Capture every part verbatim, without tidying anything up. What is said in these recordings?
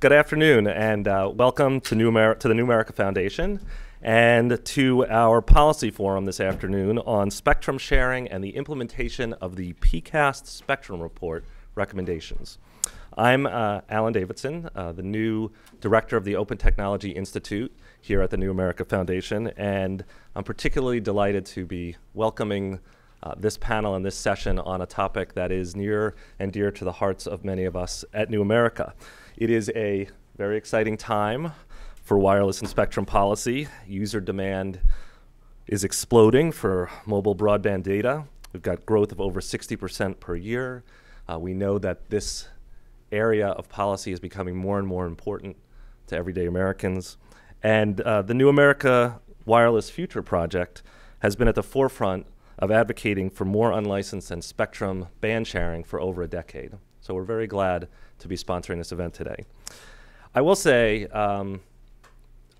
Good afternoon, and uh, welcome to, New Ameri to the New America Foundation and to our policy forum this afternoon on spectrum sharing and the implementation of the P C A S T Spectrum Report recommendations. I'm uh, Alan Davidson, uh, the new director of the Open Technology Institute here at the New America Foundation, and I'm particularly delighted to be welcoming Uh, this panel and this session on a topic that is near and dear to the hearts of many of us at New America. It is a very exciting time for wireless and spectrum policy. User demand is exploding for mobile broadband data. We've got growth of over sixty percent per year. Uh, we know that this area of policy is becoming more and more important to everyday Americans. And uh, the New America Wireless Future Project has been at the forefront of advocating for more unlicensed and spectrum band sharing for over a decade. So we're very glad to be sponsoring this event today. I will say, um,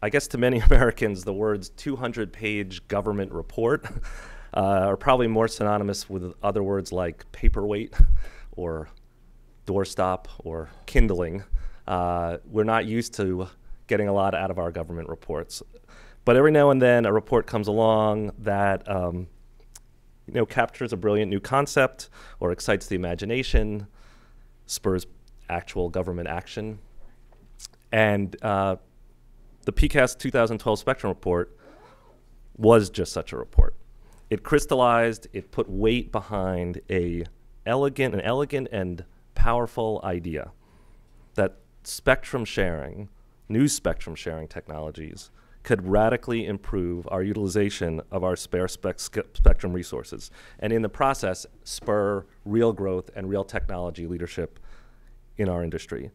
I guess to many Americans, the words two hundred page government report uh, are probably more synonymous with other words like paperweight or doorstop or kindling. Uh, we're not used to getting a lot out of our government reports. But every now and then a report comes along that um, You know, captures a brilliant new concept or excites the imagination, spurs actual government action. And uh, the P C A S T two thousand twelve Spectrum Report was just such a report. It crystallized, it put weight behind a elegant, an elegant and powerful idea that spectrum sharing, new spectrum sharing technologies, could radically improve our utilization of our spare spec spectrum resources, and in the process spur real growth and real technology leadership in our industry.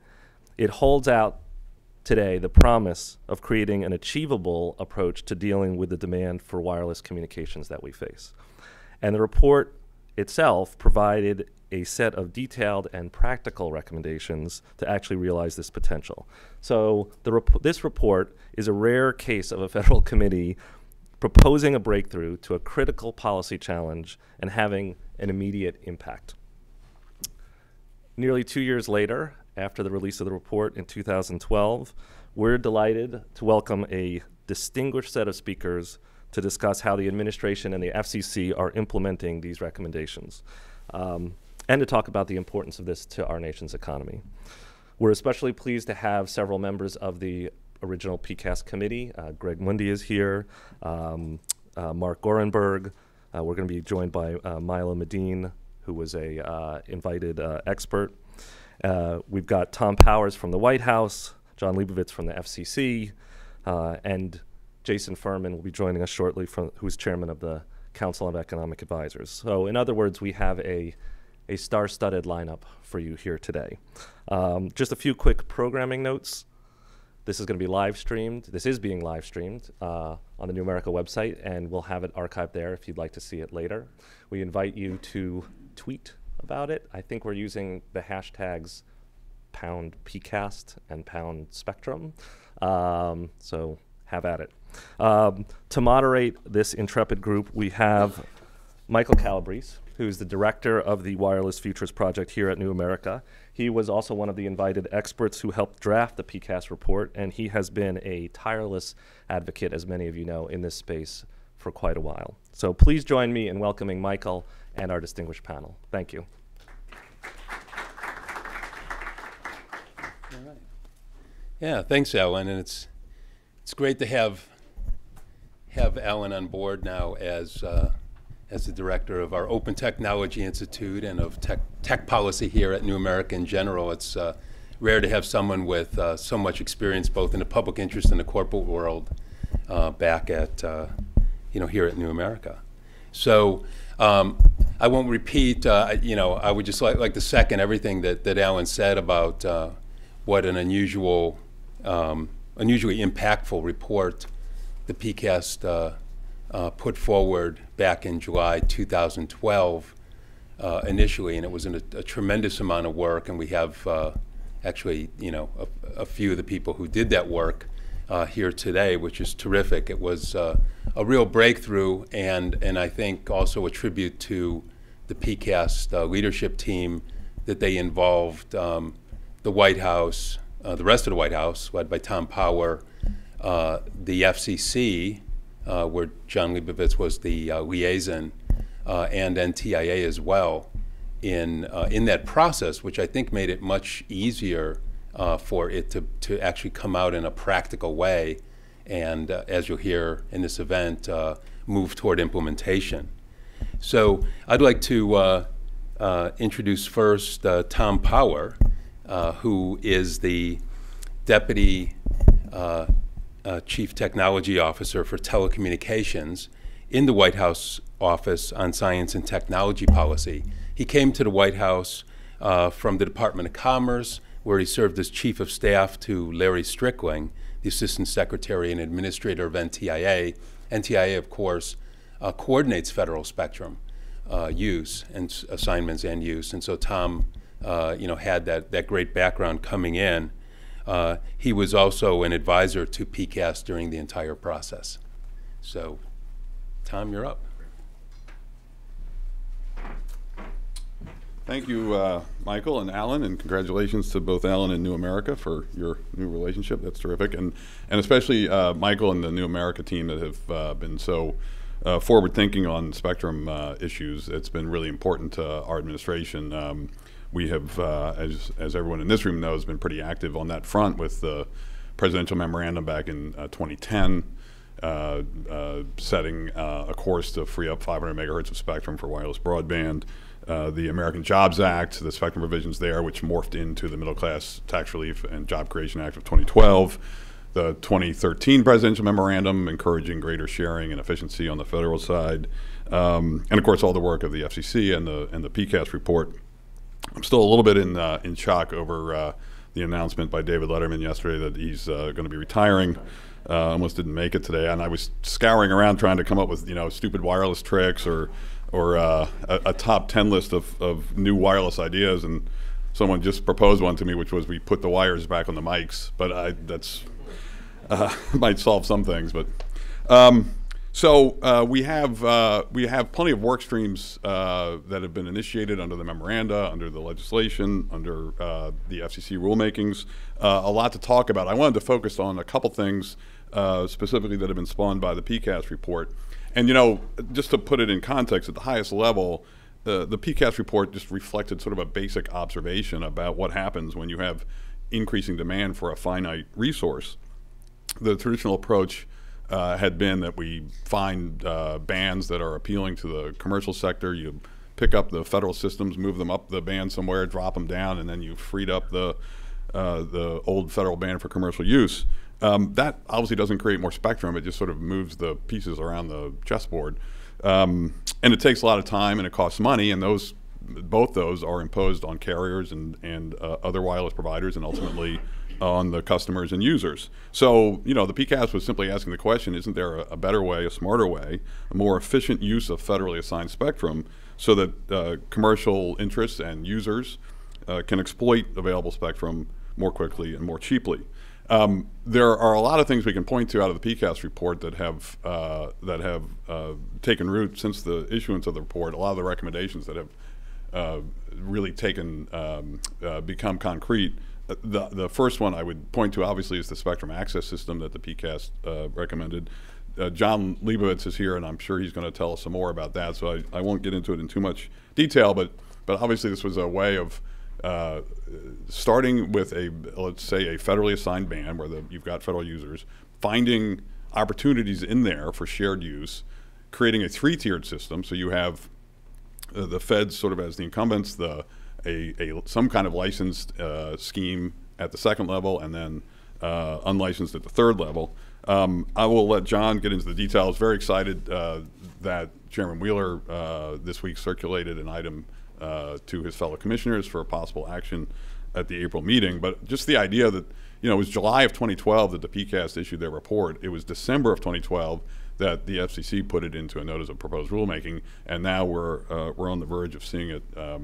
It holds out today the promise of creating an achievable approach to dealing with the demand for wireless communications that we face. And the report itself provided a set of detailed and practical recommendations to actually realize this potential. So the rep this report is a rare case of a federal committee proposing a breakthrough to a critical policy challenge and having an immediate impact. Nearly two years later, after the release of the report in two thousand twelve, we're delighted to welcome a distinguished set of speakers to discuss how the administration and the F C C are implementing these recommendations. Um, and to talk about the importance of this to our nation's economy. We're especially pleased to have several members of the original P C A S T committee. Uh, Craig Mundie is here, um, uh, Mark Gorenberg. Uh, we're going to be joined by uh, Milo Medin, who was an uh, invited uh, expert. Uh, we've got Tom Powers from the White House, John Leibovitz from the F C C, uh, and Jason Furman will be joining us shortly, from, who's chairman of the Council of Economic Advisers. So in other words, we have a a star-studded lineup for you here today. Um, just a few quick programming notes. This is going to be live streamed. This is being live streamed uh, on the New America website, and we'll have it archived there if you'd like to see it later. We invite you to tweet about it. I think we're using the hashtags pound P C A S T and pound spectrum. Um, so have at it. Um, to moderate this intrepid group, we have Michael Calabrese, who's the director of the Wireless Futures Project here at New America. He was also one of the invited experts who helped draft the P C A S T report, and he has been a tireless advocate, as many of you know, in this space for quite a while. So please join me in welcoming Michael and our distinguished panel. Thank you. All right. Yeah, thanks, Alan, and it's it's great to have have Alan on board now as uh, as the director of our Open Technology Institute and of tech, tech policy here at New America in general. It's uh, rare to have someone with uh, so much experience both in the public interest and the corporate world uh, back at, uh, you know, here at New America. So um, I won't repeat, uh, you know, I would just like, like to second everything that, that Alan said about uh, what an unusual, um, unusually impactful report the P C A S T uh, Uh, put forward back in July two thousand twelve uh, initially, and it was in a, a tremendous amount of work, and we have uh, actually, you know, a, a few of the people who did that work uh, here today, which is terrific. It was uh, a real breakthrough, and, and I think also a tribute to the P C A S T uh, leadership team that they involved um, the White House, uh, the rest of the White House, led by Tom Powers, uh, the F C C, uh, where John Leibovitz was the uh, liaison, uh, and N T I A as well, in uh, in that process, which I think made it much easier uh, for it to, to actually come out in a practical way, and uh, as you'll hear in this event, uh, move toward implementation. So I'd like to uh, uh, introduce first uh, Tom Powers, uh, who is the Deputy uh, uh, Chief Technology Officer for Telecommunications in the White House Office on Science and Technology Policy. He came to the White House uh, from the Department of Commerce, where he served as Chief of Staff to Larry Strickling, the Assistant Secretary and Administrator of N T I A. N T I A, of course, uh, coordinates federal spectrum uh, use and assignments and use. And so Tom, uh, you know, had that, that great background coming in. Uh, he was also an advisor to P C A S T during the entire process. So, Tom, you're up. Thank you, uh, Michael and Alan, and congratulations to both Alan and New America for your new relationship. That's terrific, and and especially uh, Michael and the New America team that have uh, been so uh, forward-thinking on spectrum uh, issues. It's been really important to our administration. Um, we have, uh, as as everyone in this room knows, been pretty active on that front with the presidential memorandum back in uh, twenty ten. Uh, uh, setting uh, a course to free up five hundred megahertz of spectrum for wireless broadband, uh, the American Jobs Act, the spectrum provisions there, which morphed into the Middle Class Tax Relief and Job Creation Act of twenty twelve, the twenty thirteen presidential memorandum encouraging greater sharing and efficiency on the federal side, um, and of course all the work of the F C C and the and the P C A S T report. I'm still a little bit in uh, in shock over uh, the announcement by David Letterman yesterday that he's uh, going to be retiring. Uh, almost didn't make it today, and I was scouring around trying to come up with, you know, stupid wireless tricks or or uh, a, a top ten list of, of new wireless ideas, and someone just proposed one to me, which was we put the wires back on the mics, but I, that's uh, might solve some things. But um, so uh, we have uh, we have plenty of work streams uh, that have been initiated under the memoranda, under the legislation, under uh, the F C C rulemakings. Uh, a lot to talk about. I wanted to focus on a couple things Uh, specifically that have been spawned by the P C A S T report. And, you know, just to put it in context, at the highest level, uh, the P C A S T report just reflected sort of a basic observation about what happens when you have increasing demand for a finite resource. The traditional approach uh, had been that we find uh, bands that are appealing to the commercial sector. You pick up the federal systems, move them up the band somewhere, drop them down, and then you freed up the, uh, the old federal band for commercial use. Um, that obviously doesn't create more spectrum, it just sort of moves the pieces around the chessboard. Um, and it takes a lot of time and it costs money, and those, both those are imposed on carriers and, and uh, other wireless providers and ultimately on the customers and users. So, you know, the P C A S T was simply asking the question, isn't there a, a better way, a smarter way, a more efficient use of federally assigned spectrum so that uh, commercial interests and users uh, can exploit available spectrum more quickly and more cheaply? Um, there are a lot of things we can point to out of the P C A S T report that have uh, that have uh, taken root since the issuance of the report. A lot of the recommendations that have uh, really taken um, uh, become concrete. The the first one I would point to obviously is the Spectrum Access System that the P C A S T uh, recommended. Uh, John Leibovitz is here, and I'm sure he's going to tell us some more about that. So I, I won't get into it in too much detail, but but obviously this was a way of Uh, starting with a, let's say, a federally assigned band where the, you've got federal users, finding opportunities in there for shared use, creating a three-tiered system. So you have uh, the feds sort of as the incumbents, the a, a some kind of licensed uh, scheme at the second level, and then uh, unlicensed at the third level. Um, I will let John get into the details. Very excited uh, that Chairman Wheeler uh, this week circulated an item Uh, to his fellow commissioners for a possible action at the April meeting. But just the idea that, you know, it was July of twenty twelve that the P C A S T issued their report. It was December of twenty twelve that the F C C put it into a notice of proposed rulemaking, and now we're, uh, we're on the verge of seeing it um,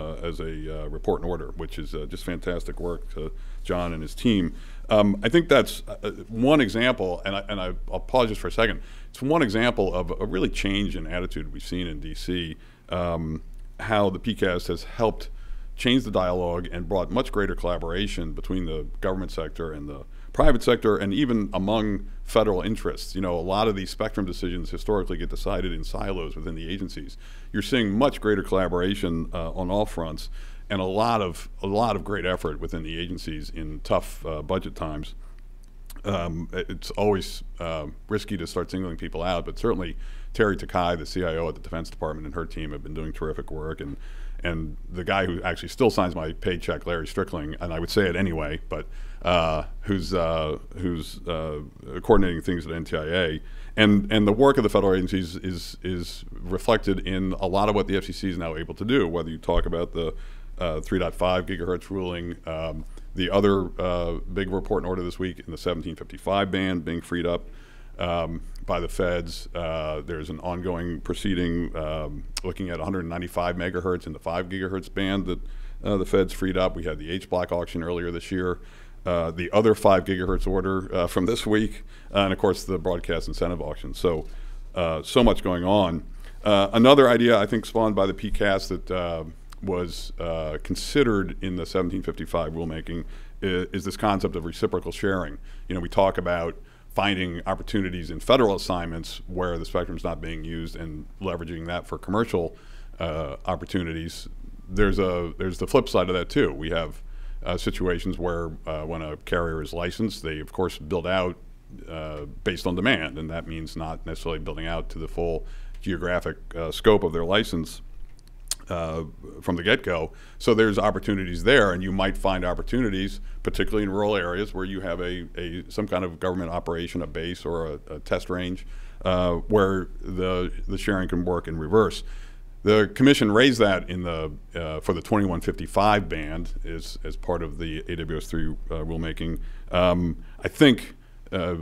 uh, as a uh, report in order, which is uh, just fantastic work to John and his team. Um, I think that's uh, one example, and, I, and I, I'll pause just for a second. It's one example of a really change in attitude we've seen in D C, um, how the P C A S T has helped changed the dialogue and brought much greater collaboration between the government sector and the private sector, and even among federal interests. You know, a lot of these spectrum decisions historically get decided in silos within the agencies. You're seeing much greater collaboration uh, on all fronts, and a lot of a lot of great effort within the agencies in tough uh, budget times. Um, it's always uh, risky to start singling people out, but certainly Terry Takai, the C I O at the Defense Department, and her team have been doing terrific work. And and the guy who actually still signs my paycheck, Larry Strickling, and I would say it anyway, but uh, who's uh, who's uh, coordinating things at N T I A, and and the work of the federal agencies is is reflected in a lot of what the F C C is now able to do. Whether you talk about the uh, three point five gigahertz ruling, um, the other uh, big report and order this week in the seventeen fifty-five band being freed up um, by the feds. Uh, there's an ongoing proceeding um, looking at one ninety-five megahertz in the five gigahertz band that uh, the feds freed up. We had the H block auction earlier this year. Uh, the other five gigahertz order uh, from this week, uh, and of course the broadcast incentive auction. So, uh, so much going on. Uh, another idea I think spawned by the P C A S T that uh, was uh, considered in the seventeen fifty-five rulemaking is, is this concept of reciprocal sharing. You know, we talk about finding opportunities in federal assignments where the spectrum's not being used and leveraging that for commercial uh, opportunities. There's a there's the flip side of that too. We have uh, situations where uh, when a carrier is licensed, they of course build out uh, based on demand, and that means not necessarily building out to the full geographic uh, scope of their license Uh, from the get-go. So there's opportunities there, and you might find opportunities, particularly in rural areas where you have a, a some kind of government operation, a base or a, a test range, uh, where the the sharing can work in reverse. The commission raised that in the uh, for the twenty-one fifty-five band as as part of the A W S three uh, rulemaking. Um, I think. Uh,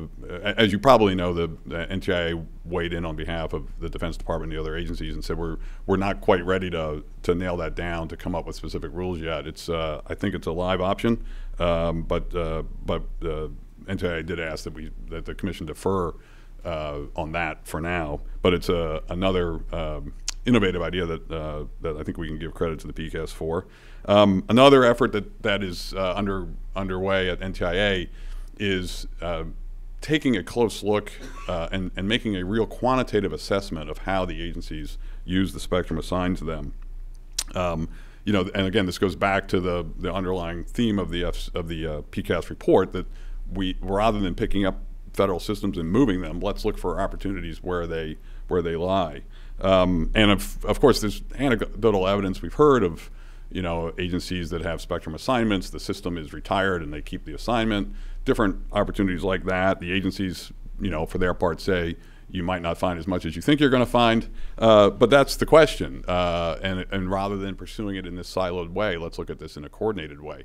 as you probably know, the uh, N T I A weighed in on behalf of the Defense Department and the other agencies and said we're we're not quite ready to to nail that down, to come up with specific rules yet. It's uh, I think it's a live option, um, but uh, but uh, N T I A did ask that we that the Commission defer uh, on that for now. But it's uh, another um, innovative idea that uh, that I think we can give credit to the P C A S T for. Um, another effort that that is uh, under underway at N T I A is uh, taking a close look uh, and, and making a real quantitative assessment of how the agencies use the spectrum assigned to them. Um, you know, and again, this goes back to the, the underlying theme of the, F, of the uh, P C A S T report, that we, rather than picking up federal systems and moving them, let's look for opportunities where they, where they lie. Um, and of, of course, there's anecdotal evidence we've heard of, you know, agencies that have spectrum assignments, the system is retired and they keep the assignment, different opportunities like that. The agencies, you know, for their part say, you might not find as much as you think you're gonna find, uh, but that's the question. Uh, and, and rather than pursuing it in this siloed way, let's look at this in a coordinated way.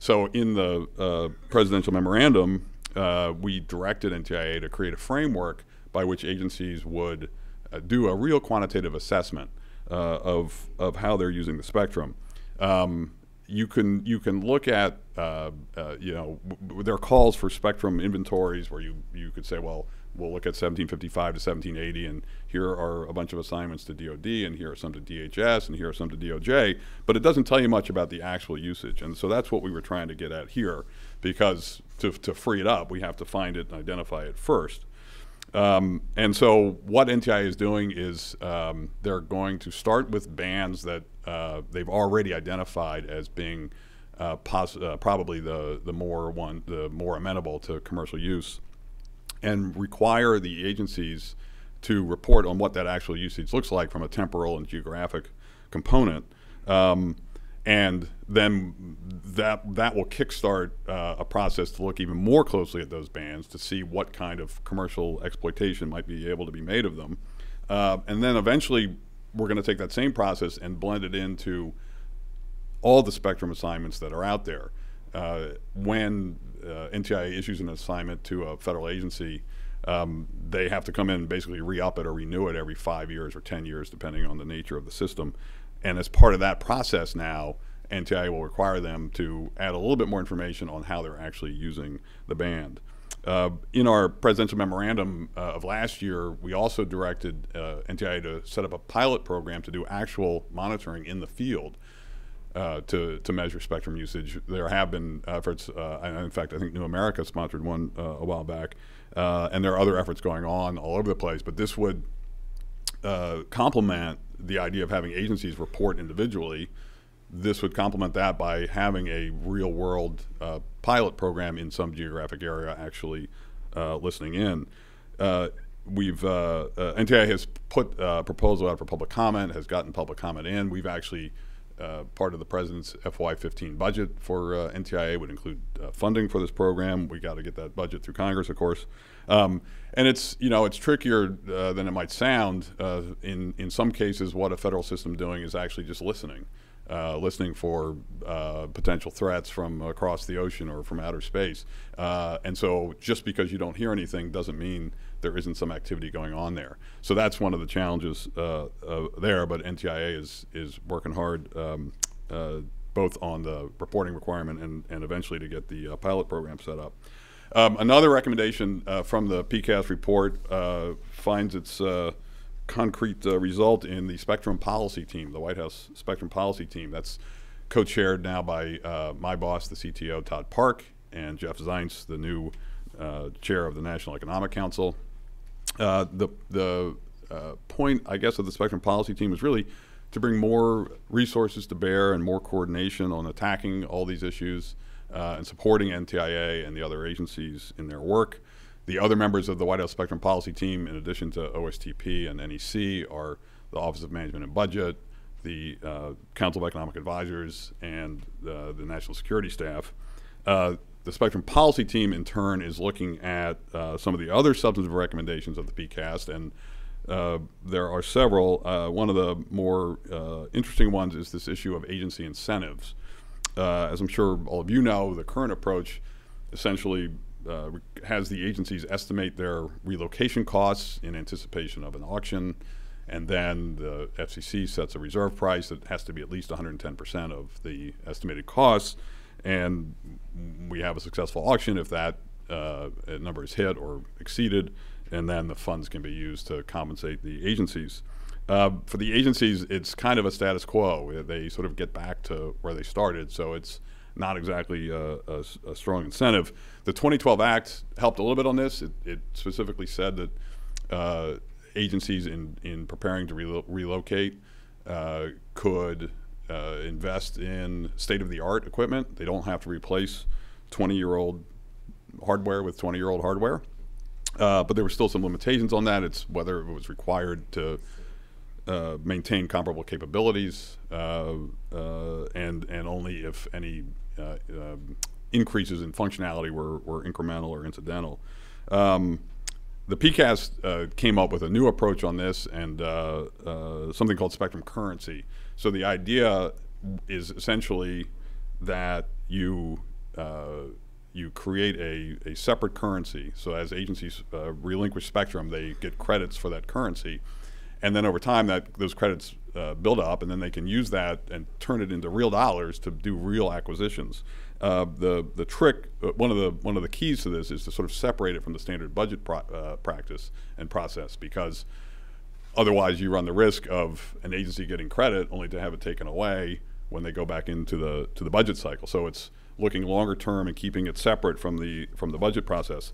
So in the uh, presidential memorandum, uh, we directed N T I A to create a framework by which agencies would uh, do a real quantitative assessment uh, of, of how they're using the spectrum. Um, you can you can look at uh, uh, you know w there are calls for spectrum inventories where you you could say, well, we'll look at seventeen fifty-five to seventeen eighty, and here are a bunch of assignments to D O D, and here are some to D H S, and here are some to D O J, but it doesn't tell you much about the actual usage. And so that's what we were trying to get at here, because to, to free it up, we have to find it and identify it first. Um, and so what N T I A is doing is um, they're going to start with bands that uh, they've already identified as being uh, pos uh, probably the the more one the more amenable to commercial use, and require the agencies to report on what that actual usage looks like from a temporal and geographic component. Um, And then that that will kickstart uh, a process to look even more closely at those bands to see what kind of commercial exploitation might be able to be made of them. Uh, and then eventually we're gonna take that same process and blend it into all the spectrum assignments that are out there. Uh, when uh, N T I A issues an assignment to a federal agency, um, they have to come in and basically re-up it or renew it every five years or ten years, depending on the nature of the system. And as part of that process now, N T I A will require them to add a little bit more information on how they're actually using the band. Uh, in our presidential memorandum uh, of last year, we also directed uh, N T I A to set up a pilot program to do actual monitoring in the field. uh, to, to measure spectrum usage. There have been efforts, uh, and in fact, I think New America sponsored one uh, a while back, uh, and there are other efforts going on all over the place, but this would uh, complement the idea of having agencies report individually. This would complement that by having a real world uh, pilot program in some geographic area actually uh, listening in. Uh, we've, uh, uh, N T I A has put a proposal out for public comment, has gotten public comment in. We've actually, uh, part of the president's F Y fifteen budget for uh, N T I A would include uh, funding for this program. We got to get that budget through Congress, of course. Um, and it's, you know, it's trickier uh, than it might sound. Uh, in, in some cases, what a federal system doing is actually just listening. Uh, listening for uh, potential threats from across the ocean or from outer space. Uh, and so just because you don't hear anything doesn't mean there isn't some activity going on there. So that's one of the challenges uh, uh, there, but N T I A is, is working hard um, uh, both on the reporting requirement and, and eventually to get the uh, pilot program set up. Um, another recommendation uh, from the P C A S T report uh, finds its uh, concrete uh, result in the Spectrum Policy Team, the White House Spectrum Policy Team. That's co-chaired now by uh, my boss, the C T O, Todd Park, and Jeff Zients, the new uh, chair of the National Economic Council. Uh, the the uh, point, I guess, of the Spectrum Policy Team was really to bring more resources to bear and more coordination on attacking all these issues uh, and supporting N T I A and the other agencies in their work. The other members of the White House Spectrum Policy Team, in addition to O S T P and N E C, are the Office of Management and Budget, the uh, Council of Economic Advisers, and uh, the National Security Staff. Uh, the Spectrum Policy Team, in turn, is looking at uh, some of the other substantive recommendations of the P C A S T, and uh, there are several. Uh, one of the more uh, interesting ones is this issue of agency incentives. Uh, as I'm sure all of you know, the current approach essentially Uh, has the agencies estimate their relocation costs in anticipation of an auction, and then the F C C sets a reserve price that has to be at least one hundred ten percent of the estimated costs, and we have a successful auction if that uh, number is hit or exceeded, and then the funds can be used to compensate the agencies. Uh, for the agencies, it's kind of a status quo. They sort of get back to where they started, so it's not exactly a, a, a strong incentive. The twenty twelve Act helped a little bit on this. It, it specifically said that uh, agencies in, in preparing to relo relocate uh, could uh, invest in state-of-the-art equipment. They don't have to replace twenty-year-old hardware with twenty-year-old hardware. Uh, but there were still some limitations on that. It's whether it was required to Uh, maintain comparable capabilities, uh, uh, and and only if any uh, uh, increases in functionality were, were incremental or incidental. Um, the P C A S T uh, came up with a new approach on this, and uh, uh, something called spectrum currency. So the idea is essentially that you uh, you create a, a separate currency. So as agencies uh, relinquish spectrum, they get credits for that currency. And then over time, that those credits uh, build up, and then they can use that and turn it into real dollars to do real acquisitions. Uh, the the trick, uh, one of the one of the keys to this is to sort of separate it from the standard budget pro uh, practice and process, because otherwise you run the risk of an agency getting credit only to have it taken away when they go back into the to the budget cycle. So it's looking longer term and keeping it separate from the from the budget process.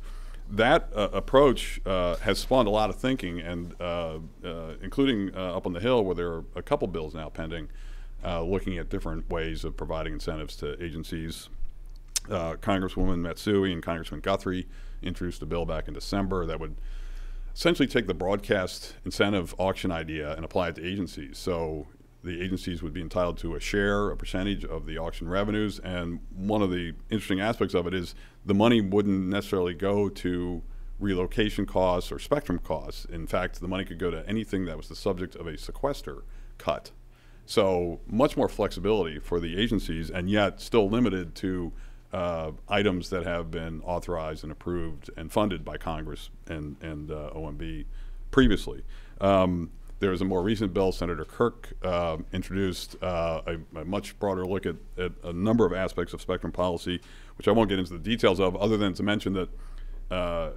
That uh, approach uh, has spawned a lot of thinking, and uh, uh, including uh, up on the Hill, where there are a couple bills now pending, uh, looking at different ways of providing incentives to agencies. Uh, Congresswoman Matsui and Congressman Guthrie introduced a bill back in December that would essentially take the broadcast incentive auction idea and apply it to agencies. So the agencies would be entitled to a share, a percentage of the auction revenues, and one of the interesting aspects of it is the money wouldn't necessarily go to relocation costs or spectrum costs. In fact, the money could go to anything that was the subject of a sequester cut. So much more flexibility for the agencies, and yet still limited to uh, items that have been authorized and approved and funded by Congress and, and uh, O M B previously. Um, There was a more recent bill Senator Kirk uh, introduced, uh, a, a much broader look at, at a number of aspects of spectrum policy, which I won't get into the details of, other than to mention that uh,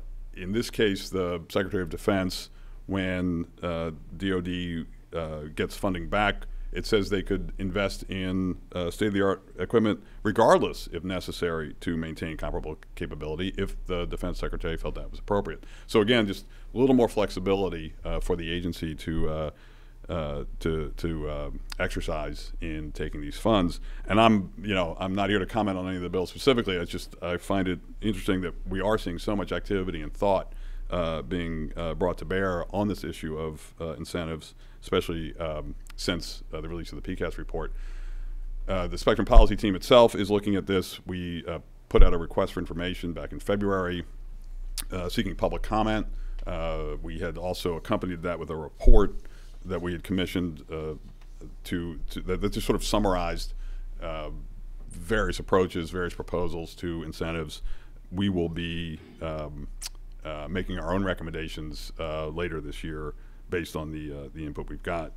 in this case, the Secretary of Defense, when uh, D O D uh, gets funding back, It says they could invest in uh, state-of-the-art equipment regardless, if necessary, to maintain comparable capability if the defense secretary felt that was appropriate. So again, just a little more flexibility uh, for the agency to uh, uh, to, to uh, exercise in taking these funds. And I'm, you know, I'm not here to comment on any of the bills specifically. I just I find it interesting that we are seeing so much activity and thought uh, being uh, brought to bear on this issue of uh, incentives, especially um, since uh, the release of the P C A S T report. Uh, the Spectrum Policy Team itself is looking at this. We uh, put out a request for information back in February uh, seeking public comment. Uh, we had also accompanied that with a report that we had commissioned uh, to, to that, that just sort of summarized uh, various approaches, various proposals to incentives. We will be um, uh, making our own recommendations uh, later this year based on the, uh, the input we've got.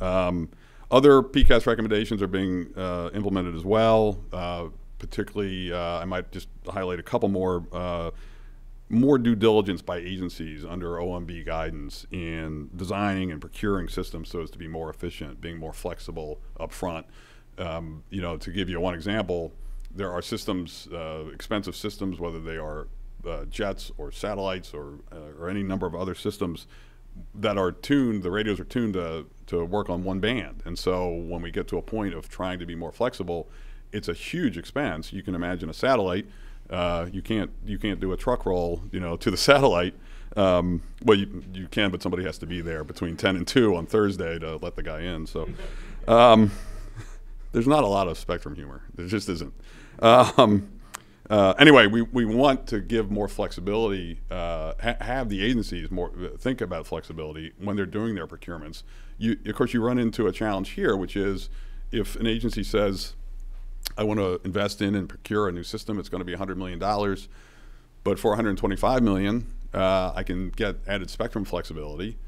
Um, other P C A S T recommendations are being uh, implemented as well. Uh, particularly, uh, I might just highlight a couple more. Uh, more due diligence by agencies under O M B guidance in designing and procuring systems so as to be more efficient, being more flexible up front. Um, you know, to give you one example, there are systems, uh, expensive systems, whether they are uh, jets or satellites or, uh, or any number of other systems that are tuned, the radios are tuned to, to work on one band. And so when we get to a point of trying to be more flexible, it's a huge expense. You can imagine a satellite. Uh, you can't you can't do a truck roll, you know, to the satellite. Um, well, you you can, but somebody has to be there between ten and two on Thursday to let the guy in. So um, there's not a lot of Spectrum humor. There just isn't. Um, uh, anyway, we we want to give more flexibility. Uh, ha have the agencies more think about flexibility when they're doing their procurements. You of course you run into a challenge here, which is if an agency says, I want to invest in and procure a new system. It's going to be one hundred million dollars, but for one hundred twenty-five million dollars, uh, I can get added Spectrum flexibility.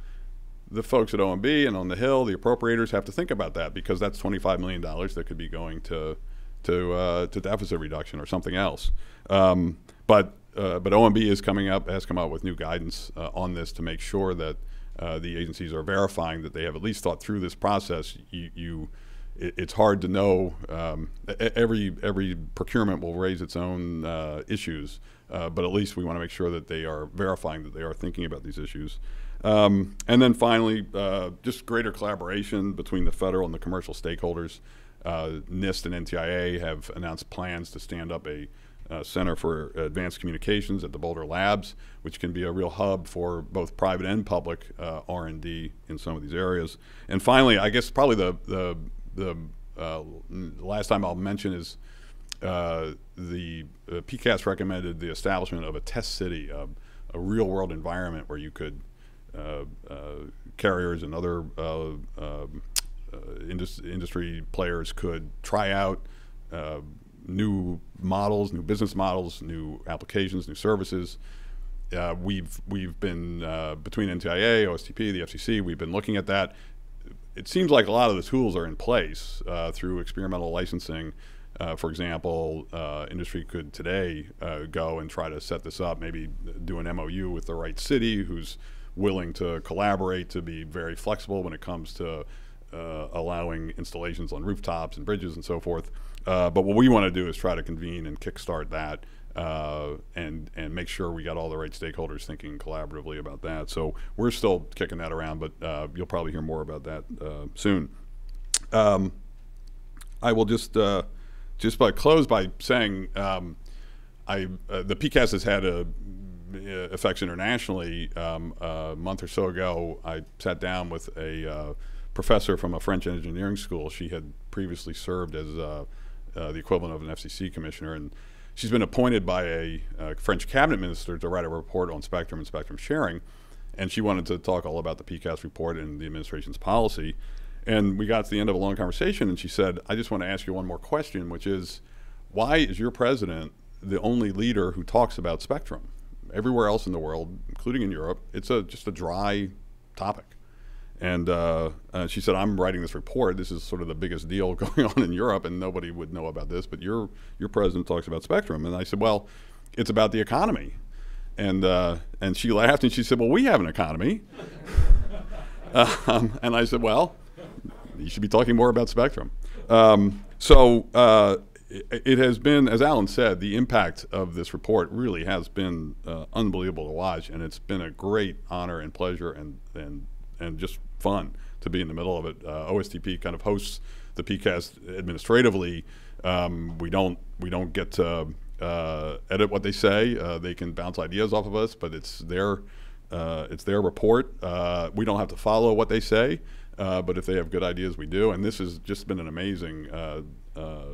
The folks at O M B and on the Hill, the appropriators, have to think about that because that's twenty-five million dollars that could be going to to, uh, to deficit reduction or something else. Um, but uh, but O M B is coming up has come out with new guidance uh, on this to make sure that uh, the agencies are verifying that they have at least thought through this process. You. you It's hard to know. Um, every every procurement will raise its own uh, issues, uh, but at least we want to make sure that they are verifying that they are thinking about these issues. Um, and then finally, uh, just greater collaboration between the federal and the commercial stakeholders. Uh, NIST and N T I A have announced plans to stand up a uh, Center for Advanced Communications at the Boulder Labs, which can be a real hub for both private and public uh, R and D in some of these areas. And finally, I guess probably the, the The uh, last time I'll mention is uh, the uh, P C A S T recommended the establishment of a test city, uh, a real-world environment where you could uh, uh, carriers and other uh, uh, indus- industry players could try out uh, new models, new business models, new applications, new services. Uh, we've we've been uh, between N T I A, O S T P, the F C C. We've been looking at that. It seems like a lot of the tools are in place uh, through experimental licensing. Uh, for example, uh, industry could today uh, go and try to set this up, maybe do an M O U with the right city who's willing to collaborate to be very flexible when it comes to uh, allowing installations on rooftops and bridges and so forth. Uh, but what we want to do is try to convene and kickstart that uh, and, and make sure we got all the right stakeholders thinking collaboratively about that. So we're still kicking that around, but uh, you'll probably hear more about that uh, soon. Um, I will just, uh, just by close by saying um, I, uh, the P C A S T has had a, uh, effects internationally. Um, a month or so ago, I sat down with a uh, professor from a French engineering school. She had previously served as uh, uh, the equivalent of an F C C commissioner, and she's been appointed by a uh, French cabinet minister to write a report on Spectrum and Spectrum sharing, and she wanted to talk all about the P C A S T report and the administration's policy. And we got to the end of a long conversation, and she said, I just want to ask you one more question, which is, why is your president the only leader who talks about Spectrum? Everywhere else in the world, including in Europe, it's a, just a dry topic. And uh, uh, she said, I'm writing this report. This is sort of the biggest deal going on in Europe, and nobody would know about this, but your, your president talks about Spectrum. And I said, well, it's about the economy. And, uh, and she laughed, and she said, well, we have an economy. um, and I said, well, you should be talking more about Spectrum. Um, so uh, it, it has been, as Alan said, the impact of this report really has been uh, unbelievable to watch, and it's been a great honor and pleasure and and and just fun to be in the middle of it. Uh, O S T P kind of hosts the P C A S T administratively. Um, we don't we don't get to uh, edit what they say. Uh, they can bounce ideas off of us, but it's their uh, it's their report. Uh, we don't have to follow what they say, uh, but if they have good ideas, we do. And this has just been an amazing uh, uh, uh,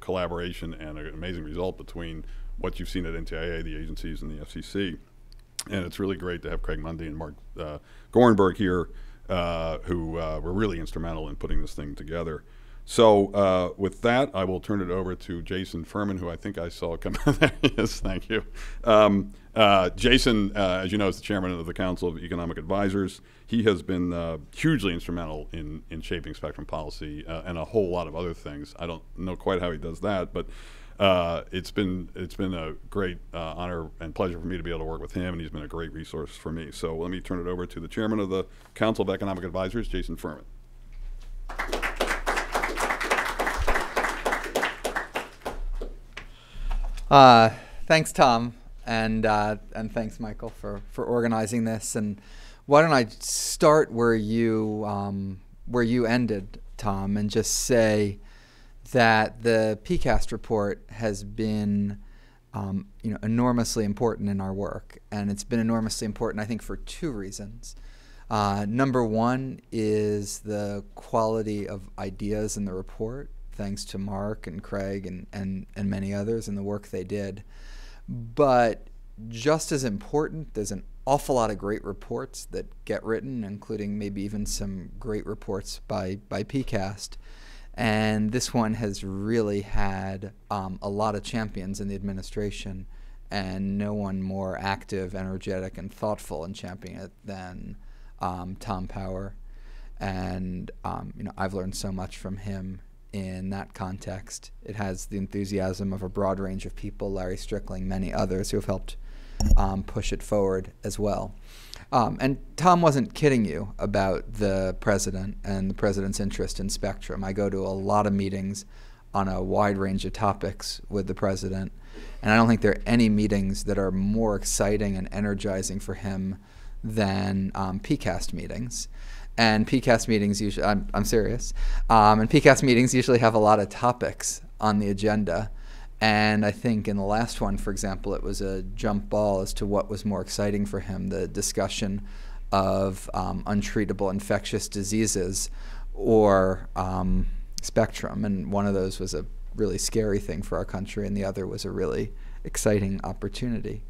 collaboration and an amazing result between what you've seen at N T I A, the agencies, and the F C C. And it's really great to have Craig Mundie and Mark uh, Gorenberg here, uh, who uh, were really instrumental in putting this thing together. So uh, with that, I will turn it over to Jason Furman, who I think I saw come out there. Yes, thank you. Um, uh, Jason, uh, as you know, is the chairman of the Council of Economic Advisers. He has been uh, hugely instrumental in, in shaping Spectrum policy uh, and a whole lot of other things. I don't know quite how he does that, but uh, it's been, it's been a great uh, honor and pleasure for me to be able to work with him, and he's been a great resource for me. So let me turn it over to the chairman of the Council of Economic Advisers, Jason Furman. Uh, thanks, Tom, and uh, and thanks, Michael, for, for organizing this. And why don't I start where you um, where you ended, Tom, and just say that the P C A S T report has been um, you know enormously important in our work, and it's been enormously important, I think, for two reasons. Uh, number one is the quality of ideas in the report, thanks to Mark and Craig and, and, and many others and the work they did. But just as important, there's an awful lot of great reports that get written, including maybe even some great reports by, by P C A S T. And this one has really had um, a lot of champions in the administration, and no one more active, energetic, and thoughtful in championing it than um, Tom Powers. And um, you know, I've learned so much from him in that context. It has the enthusiasm of a broad range of people, Larry Strickling, many others who have helped um, push it forward as well. Um, and Tom wasn't kidding you about the president and the president's interest in Spectrum. I go to a lot of meetings on a wide range of topics with the president, and I don't think there are any meetings that are more exciting and energizing for him than um, P C A S T meetings. And P C A S T meetings usually, I'm, I'm serious, um, and P C A S T meetings usually have a lot of topics on the agenda. And I think in the last one, for example, it was a jump ball as to what was more exciting for him, the discussion of um, untreatable infectious diseases or um, Spectrum. And one of those was a really scary thing for our country, and the other was a really exciting opportunity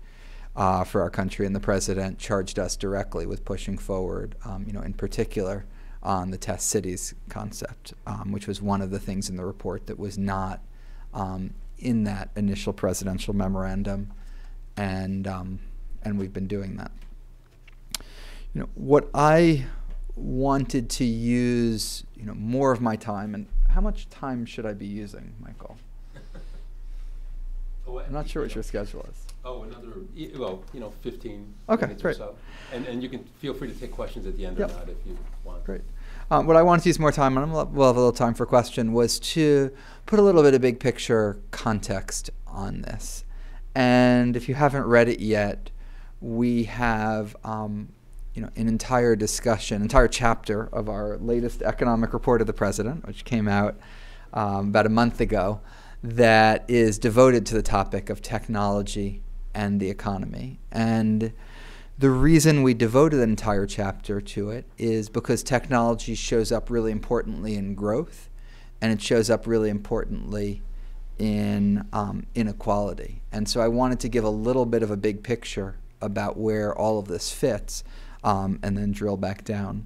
Uh, for our country. And the president charged us directly with pushing forward, um, you know, in particular on the test cities concept, um, which was one of the things in the report that was not um, in that initial presidential memorandum, and um, and we've been doing that. You know, what I wanted to use, you know, more of my time, and how much time should I be using, Michael? I'm not sure what your schedule is. Oh, another, well, you know, fifteen okay, minutes great. or so. And, and you can feel free to take questions at the end yep. or not if you want. Great. Um, what I wanted to use more time, and we'll have a little time for question, was to put a little bit of big picture context on this. And if you haven't read it yet, we have um, you know, an entire discussion, entire chapter of our latest economic report of the president, which came out um, about a month ago, that is devoted to the topic of technology and the economy. And the reason we devoted an entire chapter to it is because technology shows up really importantly in growth, and it shows up really importantly in um, inequality. And so I wanted to give a little bit of a big picture about where all of this fits, um, and then drill back down.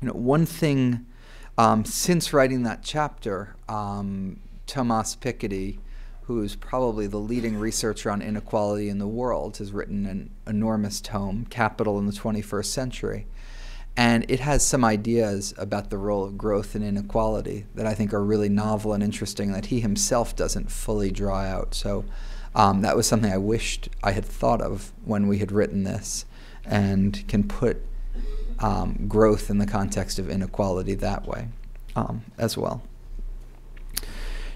You know, one thing um, since writing that chapter, um, Thomas Piketty, who is probably the leading researcher on inequality in the world, has written an enormous tome, Capital in the twenty-first century. And it has some ideas about the role of growth and inequality that I think are really novel and interesting, that he himself doesn't fully draw out. So um, that was something I wished I had thought of when we had written this, and can put um, growth in the context of inequality that way um, as well.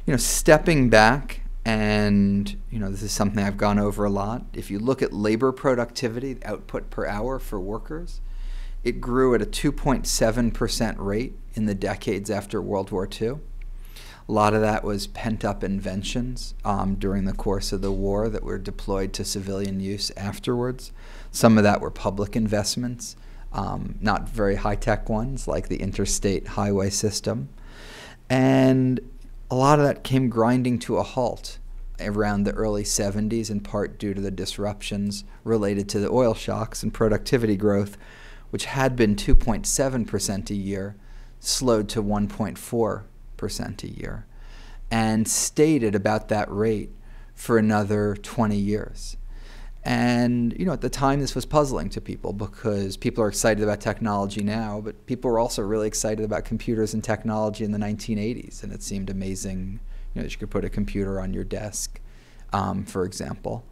You know, stepping back, and you know, this is something I've gone over a lot. If you look at labor productivity, output per hour for workers, it grew at a two point seven percent rate in the decades after World War Two. A lot of that was pent-up inventions um, during the course of the war that were deployed to civilian use afterwards. Some of that were public investments, um, not very high-tech ones, like the interstate highway system. And a lot of that came grinding to a halt around the early seventies, in part due to the disruptions related to the oil shocks, and productivity growth, which had been two point seven percent a year, slowed to one point four percent a year, and stayed at about that rate for another twenty years. And you know, at the time this was puzzling to people, because people are excited about technology now, but people were also really excited about computers and technology in the nineteen eighties, and it seemed amazing, you know, that you could put a computer on your desk, um, for example.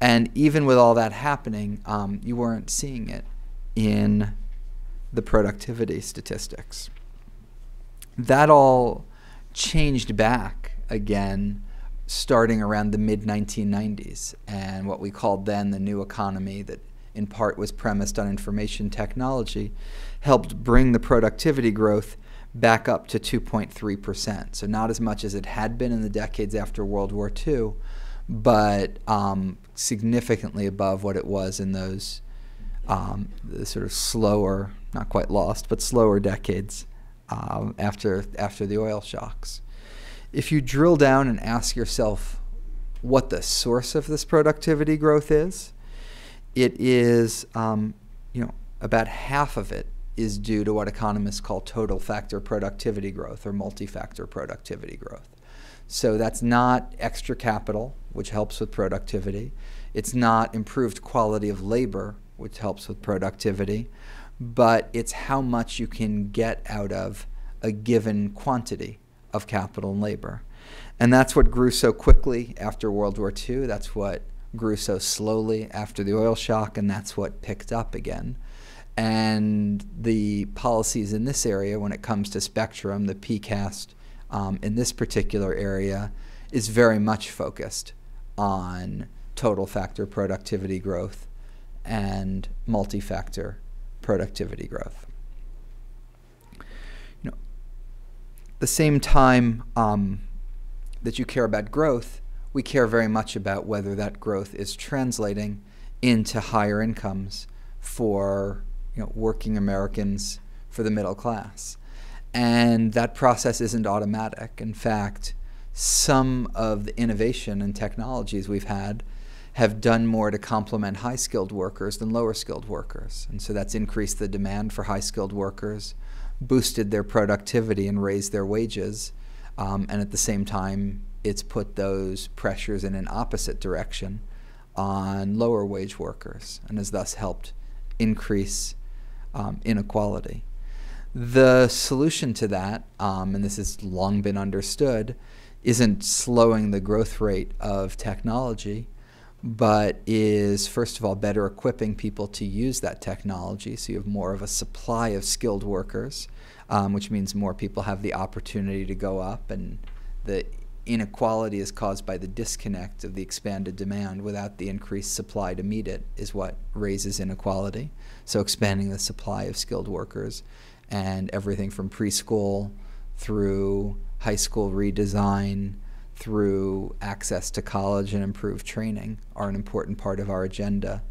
And even with all that happening, um, you weren't seeing it in the productivity statistics. That all changed back again starting around the mid nineteen nineties, and what we called then the new economy, that in part was premised on information technology, helped bring the productivity growth back up to two point three percent. So not as much as it had been in the decades after World War Two, but um, significantly above what it was in those um, the sort of slower, not quite lost, but slower decades Um, after, after the oil shocks. If you drill down and ask yourself what the source of this productivity growth is, it is, um, you know, about half of it is due to what economists call total factor productivity growth, or multi-factor productivity growth. So that's not extra capital, which helps with productivity. It's not improved quality of labor, which helps with productivity. But it's how much you can get out of a given quantity of capital and labor. And that's what grew so quickly after World War Two. That's what grew so slowly after the oil shock, and that's what picked up again. And the policies in this area, when it comes to Spectrum, the P C A S T um, in this particular area, is very much focused on total factor productivity growth and multi-factor productivity growth. You know, the same time um, that you care about growth, we care very much about whether that growth is translating into higher incomes for, you know, working Americans, for the middle class. And that process isn't automatic. In fact, some of the innovation and technologies we've had have done more to complement high-skilled workers than lower-skilled workers. And so that's increased the demand for high-skilled workers, boosted their productivity and raised their wages. Um, and at the same time, it's put those pressures in an opposite direction on lower-wage workers, and has thus helped increase um, inequality. The solution to that, um, and this has long been understood, isn't slowing the growth rate of technology, but is, first of all, better equipping people to use that technology, so you have more of a supply of skilled workers, um, which means more people have the opportunity to go up, and the inequality is caused by the disconnect of the expanded demand without the increased supply to meet it is what raises inequality. So expanding the supply of skilled workers, and everything from preschool through high school redesign, through access to college and improved training, are an important part of our agenda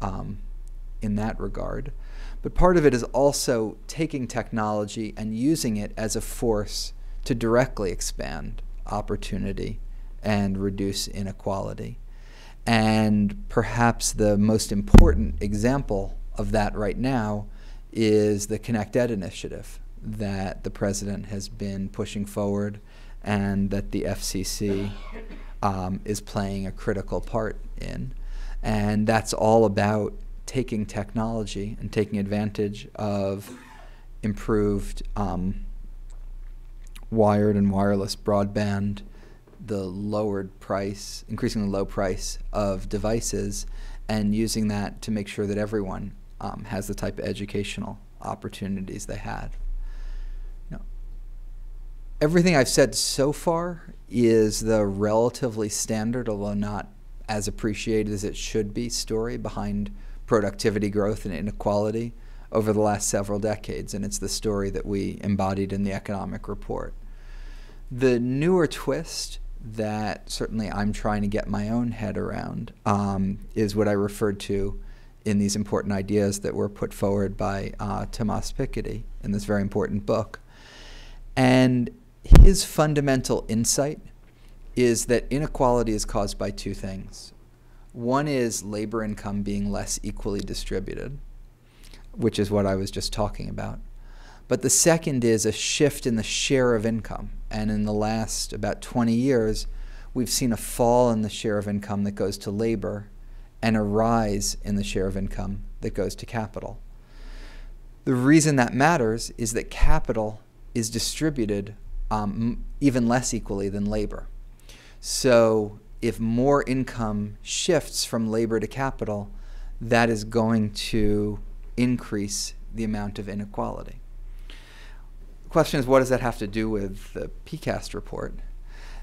um, in that regard. But part of it is also taking technology and using it as a force to directly expand opportunity and reduce inequality. And perhaps the most important example of that right now is the ConnectED initiative that the president has been pushing forward, and that the F C C um, is playing a critical part in. And that's all about taking technology and taking advantage of improved um, wired and wireless broadband, the lowered price, increasingly low price of devices, and using that to make sure that everyone um, has the type of educational opportunities they had. You know, everything I've said so far is the relatively standard, although not as appreciated as it should be, story behind productivity growth and inequality over the last several decades, and it's the story that we embodied in the economic report. The newer twist that certainly I'm trying to get my own head around um, is what I referred to in these important ideas that were put forward by uh, Thomas Piketty in this very important book. And his fundamental insight is that inequality is caused by two things. One is labor income being less equally distributed, which is what I was just talking about. But the second is a shift in the share of income. And in the last about twenty years, we've seen a fall in the share of income that goes to labor and a rise in the share of income that goes to capital. The reason that matters is that capital is distributed um, even less equally than labor. So if more income shifts from labor to capital, that is going to increase the amount of inequality. The question is, what does that have to do with the P CAST report?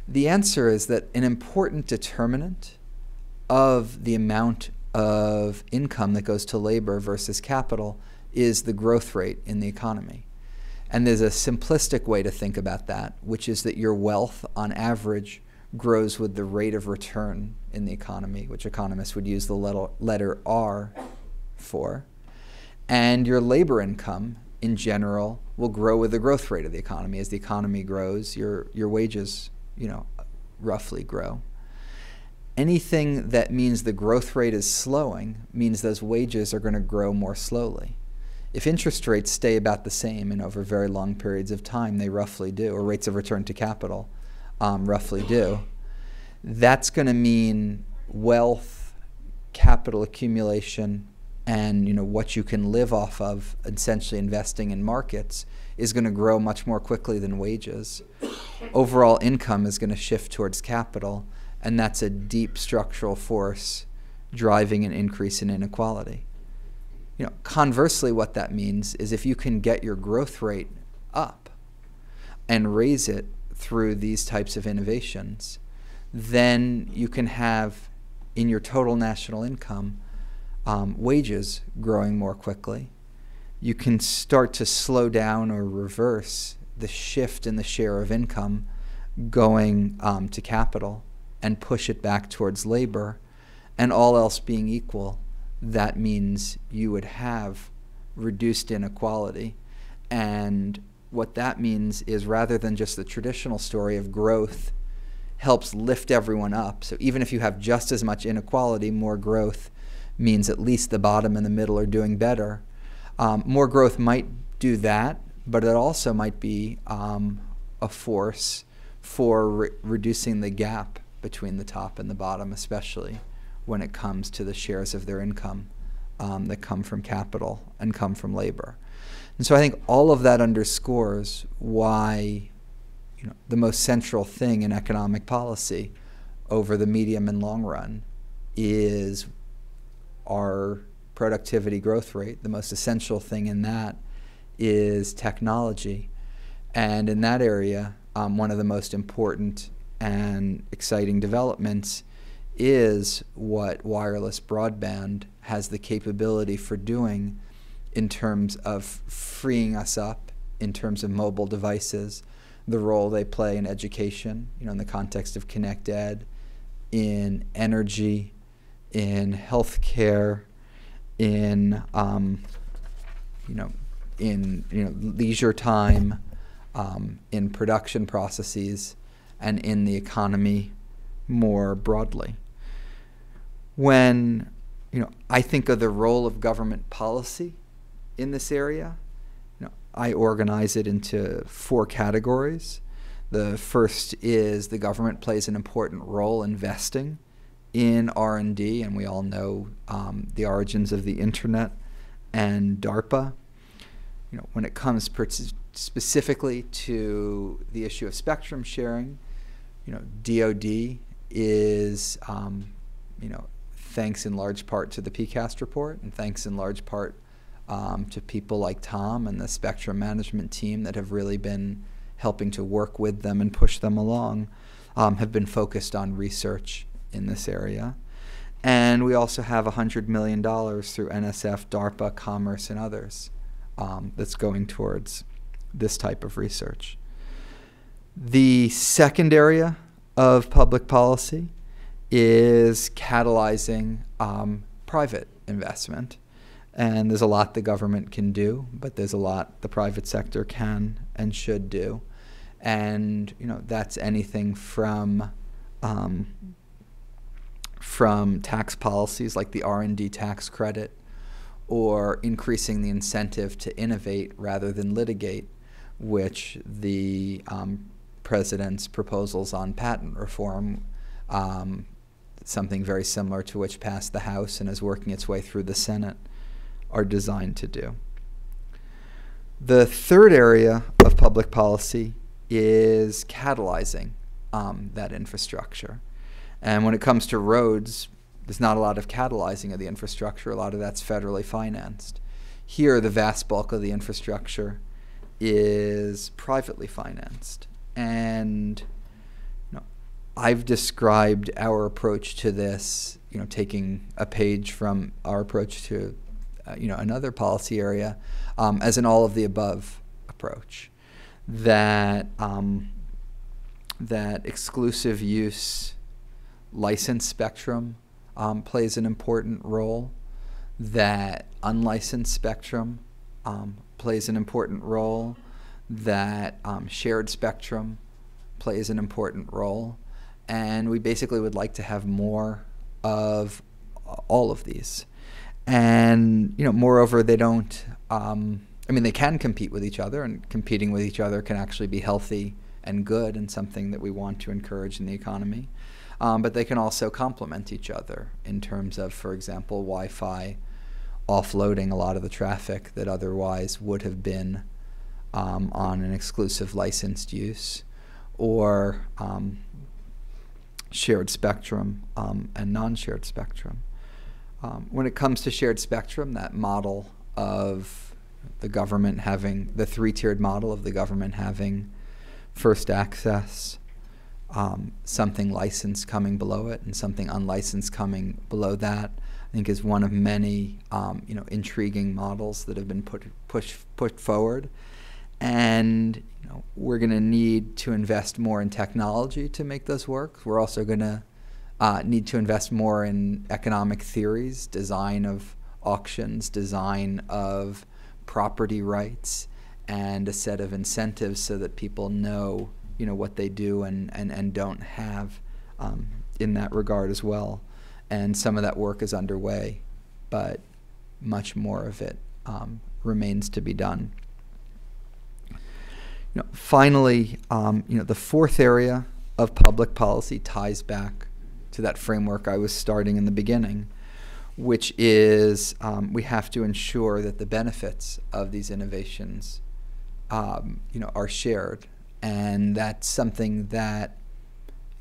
The answer is that an important determinant of the amount of income that goes to labor versus capital is the growth rate in the economy. And there's a simplistic way to think about that, which is that your wealth on average grows with the rate of return in the economy, which economists would use the letter R for. And your labor income in general will grow with the growth rate of the economy. As the economy grows, your, your wages, you know, roughly grow. Anything that means the growth rate is slowing means those wages are going to grow more slowly. If interest rates stay about the same and over very long periods of time, they roughly do, or rates of return to capital um, roughly do, that's going to mean wealth, capital accumulation, and you know what you can live off of, essentially investing in markets, is going to grow much more quickly than wages. Overall income is going to shift towards capital, and that's a deep structural force driving an increase in inequality. You know, conversely, what that means is if you can get your growth rate up and raise it through these types of innovations, then you can have in your total national income Um, wages growing more quickly. You can start to slow down or reverse the shift in the share of income going um, to capital and push it back towards labor. And all else being equal, that means you would have reduced inequality. And what that means is rather than just the traditional story of growth helps lift everyone up. So even if you have just as much inequality, more growth means at least the bottom and the middle are doing better. Um, more growth might do that, but it also might be um, a force for re reducing the gap between the top and the bottom, especially when it comes to the shares of their income um, that come from capital and come from labor. And so I think all of that underscores why you know, the most central thing in economic policy over the medium and long run is our productivity growth rate. The most essential thing in that is technology. And in that area, um, one of the most important and exciting developments is what wireless broadband has the capability for doing in terms of freeing us up, in terms of mobile devices, the role they play in education, you know, in the context of ConnectED, in energy, in healthcare, in um, you know, in you know, leisure time, um, in production processes, and in the economy more broadly. When you know, I think of the role of government policy in this area, you know, I organize it into four categories. The first is the government plays an important role investing in R and D, and we all know um, the origins of the internet and DARPA. You know, when it comes specifically to the issue of spectrum sharing, you know, D O D is, um, you know, thanks in large part to the P CAST report, and thanks in large part um, to people like Tom and the Spectrum management team that have really been helping to work with them and push them along, um, have been focused on research in this area. And we also have one hundred million dollars through N S F, DARPA, Commerce, and others um, that's going towards this type of research. The second area of public policy is catalyzing um, private investment. And there's a lot the government can do, but there's a lot the private sector can and should do. And you know, that's anything from um, from tax policies like the R and D tax credit, or increasing the incentive to innovate rather than litigate, which the um, president's proposals on patent reform, um, something very similar to which passed the House and is working its way through the Senate, are designed to do. The third area of public policy is catalyzing um, that infrastructure. And when it comes to roads, there's not a lot of catalyzing of the infrastructure. A lot of that's federally financed. Here, the vast bulk of the infrastructure is privately financed. And you know, I've described our approach to this, you know, taking a page from our approach to uh, you know, another policy area, um, as an all-of-the-above approach, that, um, that exclusive use licensed spectrum um, plays an important role, that unlicensed spectrum um, plays an important role, that um, shared spectrum plays an important role. And we basically would like to have more of all of these. And you know, moreover, they don't, um, I mean, they can compete with each other, and competing with each other can actually be healthy and good and something that we want to encourage in the economy. Um, but they can also complement each other in terms of, for example, Wi-Fi offloading a lot of the traffic that otherwise would have been um, on an exclusive licensed use, or um, shared spectrum um, and non-shared spectrum. Um, when it comes to shared spectrum, that model of the government having, the three-tiered model of the government having first access, Um, something licensed coming below it, and something unlicensed coming below that, I think is one of many um, you know, intriguing models that have been put, push, put forward. And you know, we're going to need to invest more in technology to make those work. We're also going to uh, need to invest more in economic theories, design of auctions, design of property rights, and a set of incentives so that people know you know, what they do and, and, and don't have um, in that regard as well. And some of that work is underway, but much more of it um, remains to be done. You know, finally, um, you know, the fourth area of public policy ties back to that framework I was starting in the beginning, which is um, we have to ensure that the benefits of these innovations um, you know, are shared. And that's something that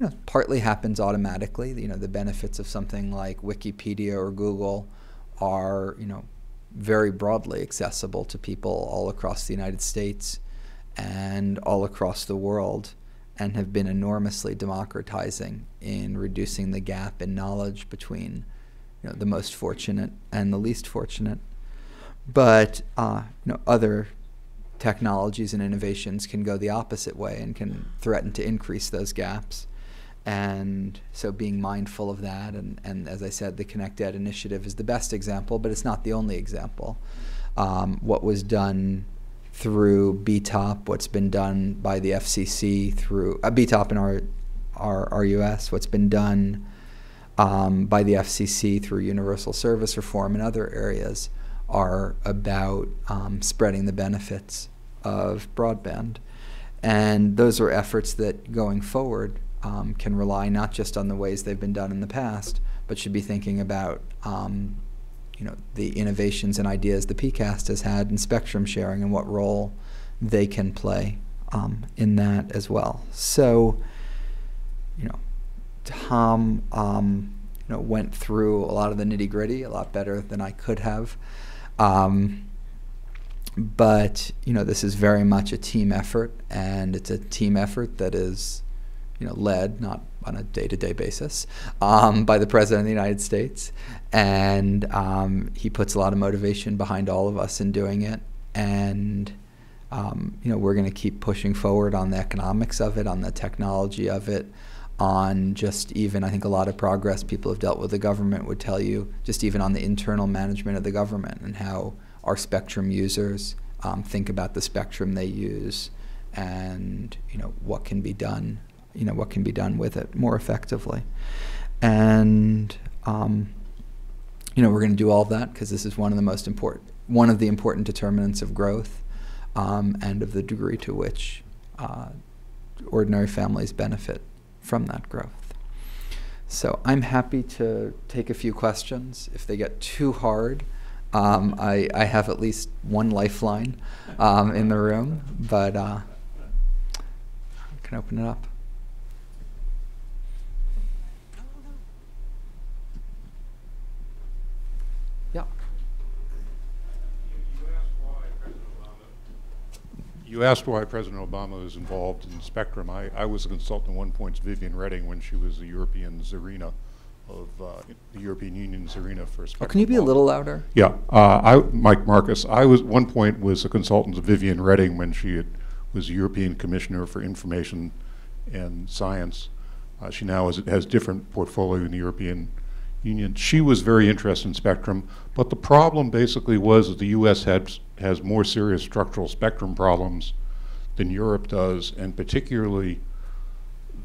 you know, partly happens automatically. You know, the benefits of something like Wikipedia or Google are you know, very broadly accessible to people all across the United States and all across the world, and have been enormously democratizing in reducing the gap in knowledge between you know, the most fortunate and the least fortunate. But uh, you know, other technologies and innovations can go the opposite way and can threaten to increase those gaps. And so being mindful of that, and, and as I said, the ConnectED initiative is the best example, but it's not the only example. Um, what was done through B TOP, what's been done by the F C C through uh, B TOP in our, our, our U S, what's been done um, by the F C C through universal service reform and other areas, are about um, spreading the benefits of broadband. And those are efforts that, going forward, um, can rely not just on the ways they've been done in the past, but should be thinking about um, you know, the innovations and ideas the P CAST has had in spectrum sharing and what role they can play um, in that as well. So you know, Tom um, you know, went through a lot of the nitty-gritty a lot better than I could have. Um, But, you know, this is very much a team effort, and it's a team effort that is, you know, led, not on a day-to-day basis, um, by the President of the United States. And um, he puts a lot of motivation behind all of us in doing it. And, um, you know, we're going to keep pushing forward on the economics of it, on the technology of it, on just even, I think a lot of progress people have dealt with the government would tell you, just even on the internal management of the government and how our spectrum users um, think about the spectrum they use and, you know, what can be done, you know, what can be done with it more effectively. And, um, you know, we're going to do all that because this is one of the most important, one of the important determinants of growth um, and of the degree to which uh, ordinary families benefit from that growth. So I'm happy to take a few questions. If they get too hard, um, I, I have at least one lifeline um, in the room, but uh, I can open it up. Yeah. You asked why President Obama is involved in Spectrum. I, I was a consultant at one point to Vivian Redding when she was the European arena of uh, the European Union's arena for Spectrum. Oh, can you be a little louder? Yeah, uh, I, Mike Marcus. I was one point was a consultant to Vivian Redding when she had, was European Commissioner for Information and Science. Uh, she now is, has different portfolio in the European Union. She was very interested in Spectrum, but the problem basically was that the U S had has more serious structural spectrum problems than Europe does, and particularly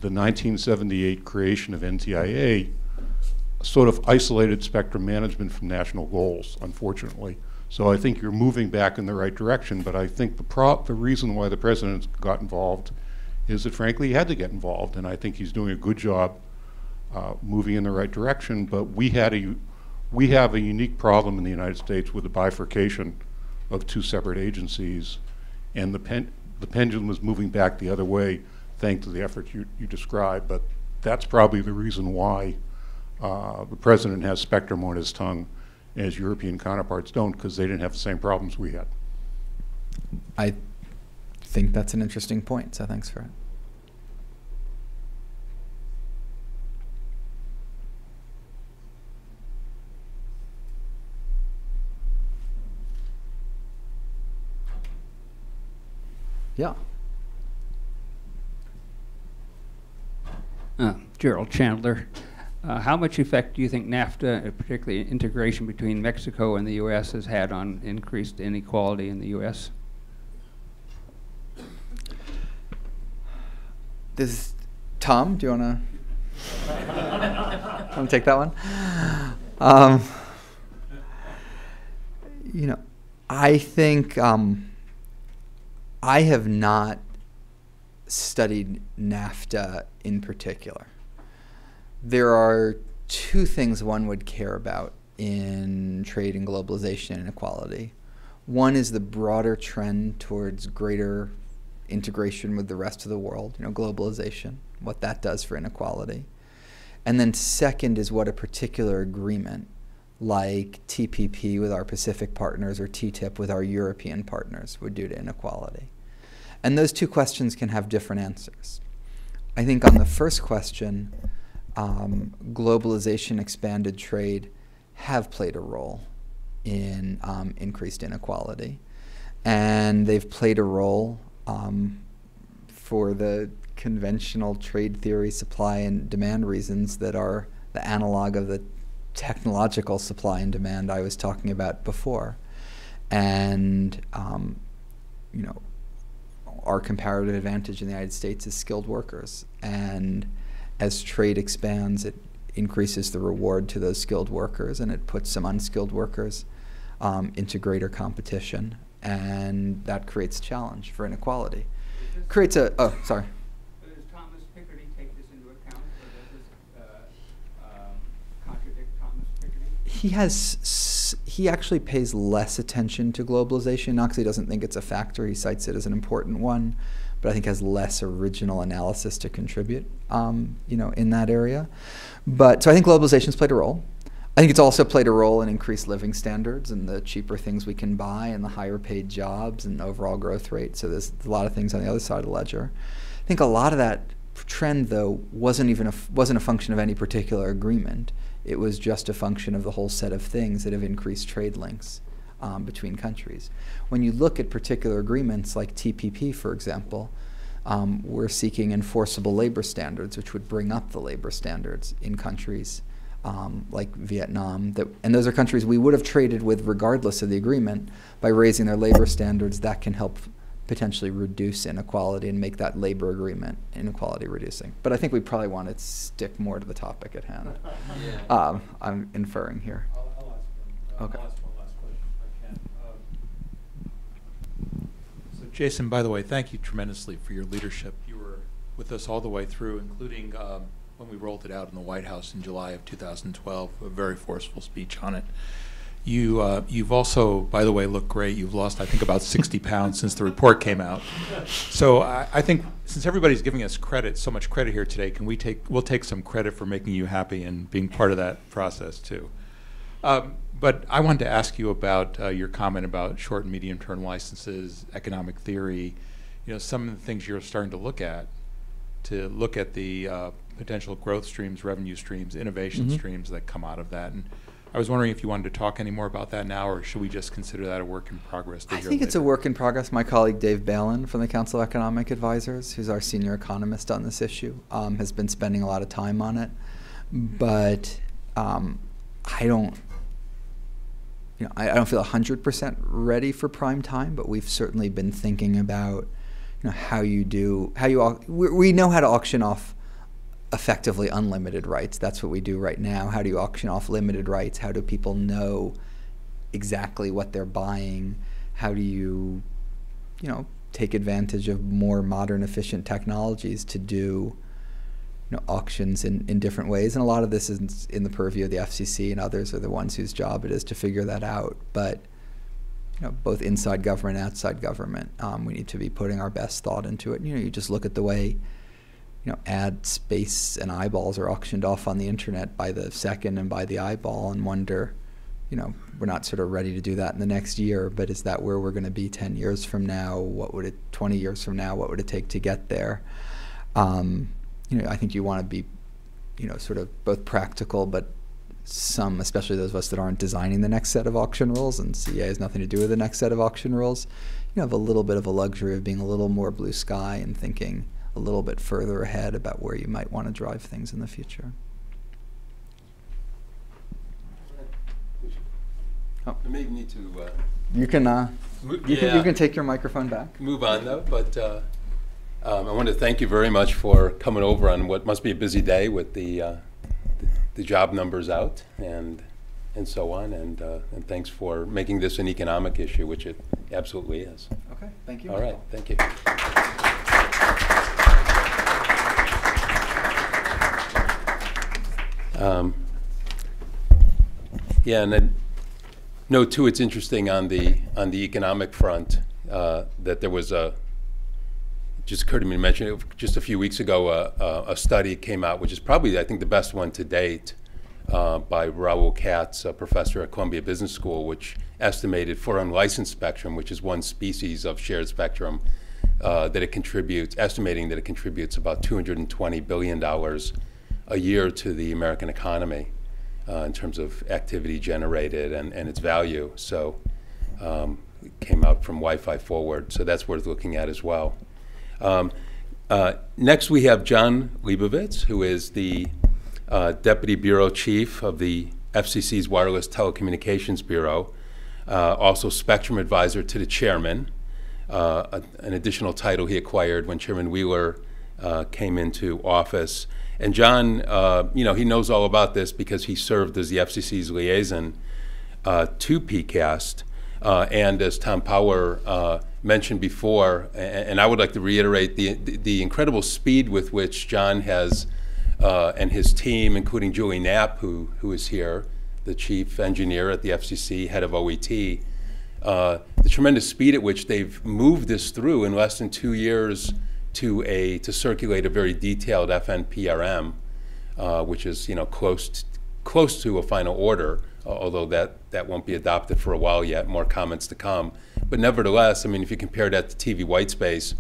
the nineteen seventy-eight creation of N T I A sort of isolated spectrum management from national goals, unfortunately. So I think you're moving back in the right direction, but I think the, prop, the reason why the president got involved is that, frankly, he had to get involved, and I think he's doing a good job uh, moving in the right direction, but we, had a, we have a unique problem in the United States with the bifurcation of two separate agencies, and the, pen, the pendulum was moving back the other way thanks to the effort you, you described, but that's probably the reason why uh, the president has Spectrum on his tongue and his European counterparts don't, because they didn't have the same problems we had. I think that's an interesting point, so thanks for it. Yeah. Uh, Gerald Chandler, uh, how much effect do you think NAFTA, particularly integration between Mexico and the U S, has had on increased inequality in the U S? This, Tom, do you wanna, wanna take that one? Um, you know, I think, um, I have not studied NAFTA in particular. There are two things one would care about in trade and globalization and inequality. One is the broader trend towards greater integration with the rest of the world, you know, globalization, what that does for inequality. And then second is what a particular agreement like T P P with our Pacific partners or T T I P with our European partners would do to inequality. And those two questions can have different answers. I think on the first question, um, globalization, expanded trade have played a role in um, increased inequality. And they've played a role um, for the conventional trade theory supply and demand reasons that are the analog of the technological supply and demand I was talking about before. And, um, you know, our comparative advantage in the United States is skilled workers. And as trade expands, it increases the reward to those skilled workers, and it puts some unskilled workers um, into greater competition. And that creates challenge for inequality. Creates a, oh, sorry. He has, he actually pays less attention to globalization, not because he doesn't think it's a factor, he cites it as an important one, but I think has less original analysis to contribute um, you know, in that area. But, so I think globalization's played a role. I think it's also played a role in increased living standards and the cheaper things we can buy and the higher paid jobs and overall growth rate. So there's a lot of things on the other side of the ledger. I think a lot of that trend, though, wasn't even a, wasn't a function of any particular agreement. It was just a function of the whole set of things that have increased trade links um, between countries. When you look at particular agreements like T P P, for example, um, we're seeking enforceable labor standards, which would bring up the labor standards in countries um, like Vietnam. That, and those are countries we would have traded with regardless of the agreement. By raising their labor standards, that can help potentially reduce inequality and make that labor agreement inequality reducing. But I think we probably want to stick more to the topic at hand. Yeah. um, I'm inferring here. I'll, I'll ask, uh, okay. I'll ask one last question if I can. Um, so Jason, by the way, thank you tremendously for your leadership. You were with us all the way through, including um, when we rolled it out in the White House in July of two thousand twelve, a very forceful speech on it. You, uh, you've also, by the way, looked great. You've lost, I think, about sixty pounds since the report came out. So I, I think since everybody's giving us credit, so much credit here today, can we take, we'll take some credit for making you happy and being part of that process, too. Um, but I wanted to ask you about uh, your comment about short and medium-term licenses, economic theory, you know, some of the things you're starting to look at, to look at the uh, potential growth streams, revenue streams, innovation mm-hmm. streams that come out of that. And, I was wondering if you wanted to talk any more about that now, or should we just consider that a work in progress? I think it's a work in progress. My colleague Dave Balin from the Council of Economic Advisers, who's our senior economist on this issue, um, has been spending a lot of time on it. But um, I don't, you know, I, I don't feel one hundred percent ready for prime time. But we've certainly been thinking about, you know, how you do, how you we, we know how to auction off effectively unlimited rights. That's what we do right now. How do you auction off limited rights? How do people know exactly what they're buying? How do you, you know, take advantage of more modern, efficient technologies to do, you know, auctions in, in different ways? And a lot of this is in the purview of the F C C, and others are the ones whose job it is to figure that out. But, you know, both inside government and outside government, um, we need to be putting our best thought into it. You know, you just look at the way you know, ad space and eyeballs are auctioned off on the internet by the second and by the eyeball, and wonder, you know, we're not sort of ready to do that in the next year, but is that where we're going to be ten years from now? What would it, twenty years from now, what would it take to get there? Um, you know, I think you want to be, you know, sort of both practical, but some, especially those of us that aren't designing the next set of auction rules, and C E A has nothing to do with the next set of auction rules, you know, have a little bit of a luxury of being a little more blue sky and thinking a little bit further ahead about where you might want to drive things in the future. Oh. I may need to. Uh, you can. Uh, you yeah. can. You can take your microphone back. Move on though, but uh, um, I want to thank you very much for coming over on what must be a busy day with the uh, the, the job numbers out and and so on, and uh, and thanks for making this an economic issue, which it absolutely is. Okay. Thank you. All Michael. Right. Thank you. Um, yeah, and I know too, it's interesting on the on the economic front uh, that there was a, it just occurred to me to mention it, just a few weeks ago a, a, a study came out, which is probably I think the best one to date uh, by Raoul Katz, a professor at Columbia Business School, which estimated for unlicensed spectrum, which is one species of shared spectrum, uh, that it contributes, estimating that it contributes about two hundred twenty billion dollars a year to the American economy uh, in terms of activity generated and, and its value. So um, it came out from Wi-Fi Forward, so that's worth looking at as well. Um, uh, next we have John Leibovitz, who is the uh, Deputy Bureau Chief of the F C C's Wireless Telecommunications Bureau, uh, also Spectrum Advisor to the Chairman, uh, a, an additional title he acquired when Chairman Wheeler uh, came into office. And John, uh, you know, he knows all about this because he served as the F C C's liaison uh, to P CAST. Uh, and as Tom Powers uh, mentioned before, and, and I would like to reiterate the, the, the incredible speed with which John has, uh, and his team, including Julie Knapp, who, who is here, the chief engineer at the F C C, head of O E T, uh, the tremendous speed at which they've moved this through in less than two years to a to circulate a very detailed F N P R M, uh, which is you know close close to a final order, although that, that won't be adopted for a while yet, more comments to come. But nevertheless, I mean, if you compare that to T V white space,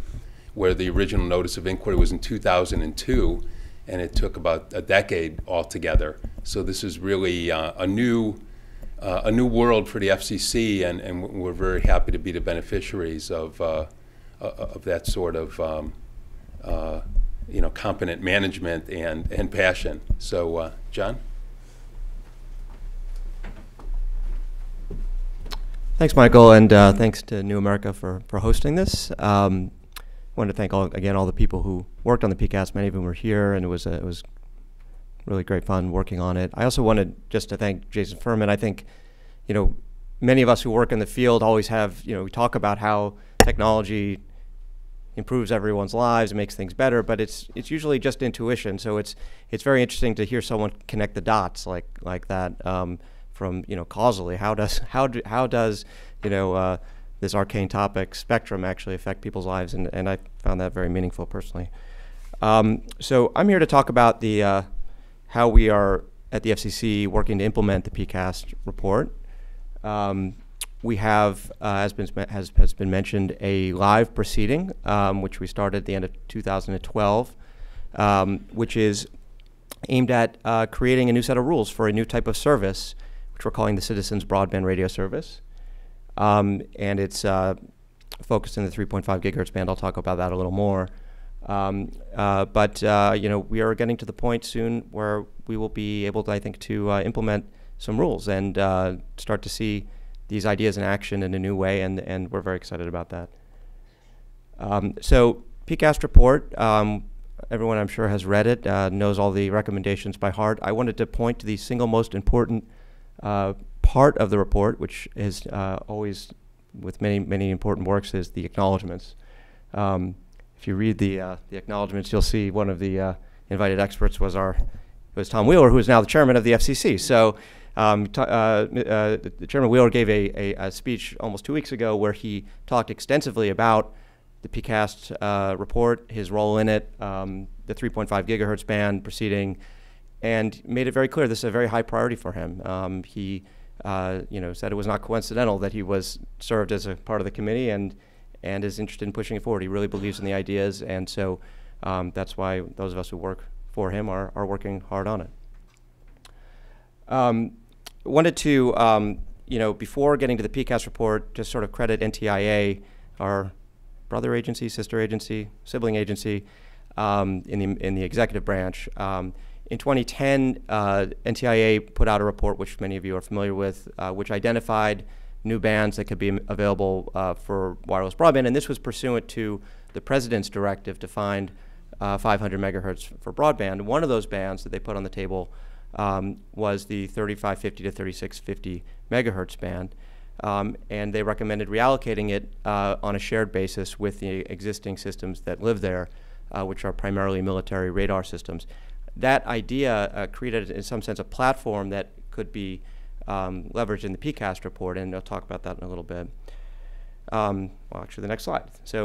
where the original notice of inquiry was in two thousand two, and it took about a decade altogether. So this is really uh, a new uh, a new world for the F C C, and, and we're very happy to be the beneficiaries of uh, of that sort of um, uh, you know, competent management and and passion. So, uh, John. Thanks, Michael, and uh, thanks to New America for, for hosting this. Um, I want to thank, all, again, all the people who worked on the P CAST. Many of them were here, and it was, a, it was really great fun working on it. I also wanted just to thank Jason Furman. I think, you know, many of us who work in the field always have, you know, we talk about how technology improves everyone's lives, makes things better, but it's it's usually just intuition. So it's it's very interesting to hear someone connect the dots like, like that. Um, From you know causally, how does how do, how does you know uh, this arcane topic spectrum actually affect people's lives? And and I found that very meaningful personally. Um, so I'm here to talk about the uh, how we are at the F C C working to implement the P CAST report. Um, we have, uh, as been has has been mentioned, a live proceeding um, which we started at the end of two thousand twelve, um, which is aimed at uh, creating a new set of rules for a new type of service, which we're calling the Citizens Broadband Radio Service. Um, and it's uh, focused in the three point five gigahertz band. I'll talk about that a little more. Um, uh, but uh, you know, we are getting to the point soon where we will be able to, I think, to uh, implement some rules and uh, start to see these ideas in action in a new way, and, and we're very excited about that. Um, so P CAST report, um, everyone I'm sure has read it, uh, knows all the recommendations by heart. I wanted to point to the single most important Uh, part of the report, which is uh, always with many, many important works, is the acknowledgments. Um, if you read the, uh, the acknowledgments, you'll see one of the uh, invited experts was our, was Tom Wheeler, who is now the chairman of the F C C. So um, uh, uh, Chairman Wheeler gave a, a, a speech almost two weeks ago where he talked extensively about the P CAST uh, report, his role in it, um, the three point five gigahertz band proceeding, and made it very clear this is a very high priority for him. Um, he, uh, you know, said it was not coincidental that he was served as a part of the committee and and is interested in pushing it forward. He really believes in the ideas, and so um, that's why those of us who work for him are are working hard on it. Um, wanted to, um, you know, before getting to the P CAST report, just sort of credit N T I A, our brother agency, sister agency, sibling agency, um, in the in the executive branch. Um, In twenty ten, uh, N T I A put out a report, which many of you are familiar with, uh, which identified new bands that could be available uh, for wireless broadband. And this was pursuant to the president's directive to find uh, five hundred megahertz for broadband. One of those bands that they put on the table um, was the thirty-five fifty to thirty-six fifty megahertz band. Um, and they recommended reallocating it uh, on a shared basis with the existing systems that live there, uh, which are primarily military radar systems. That idea uh, created, in some sense, a platform that could be um, leveraged in the P CAST report, and I'll talk about that in a little bit. Um, well, actually, the next slide. So,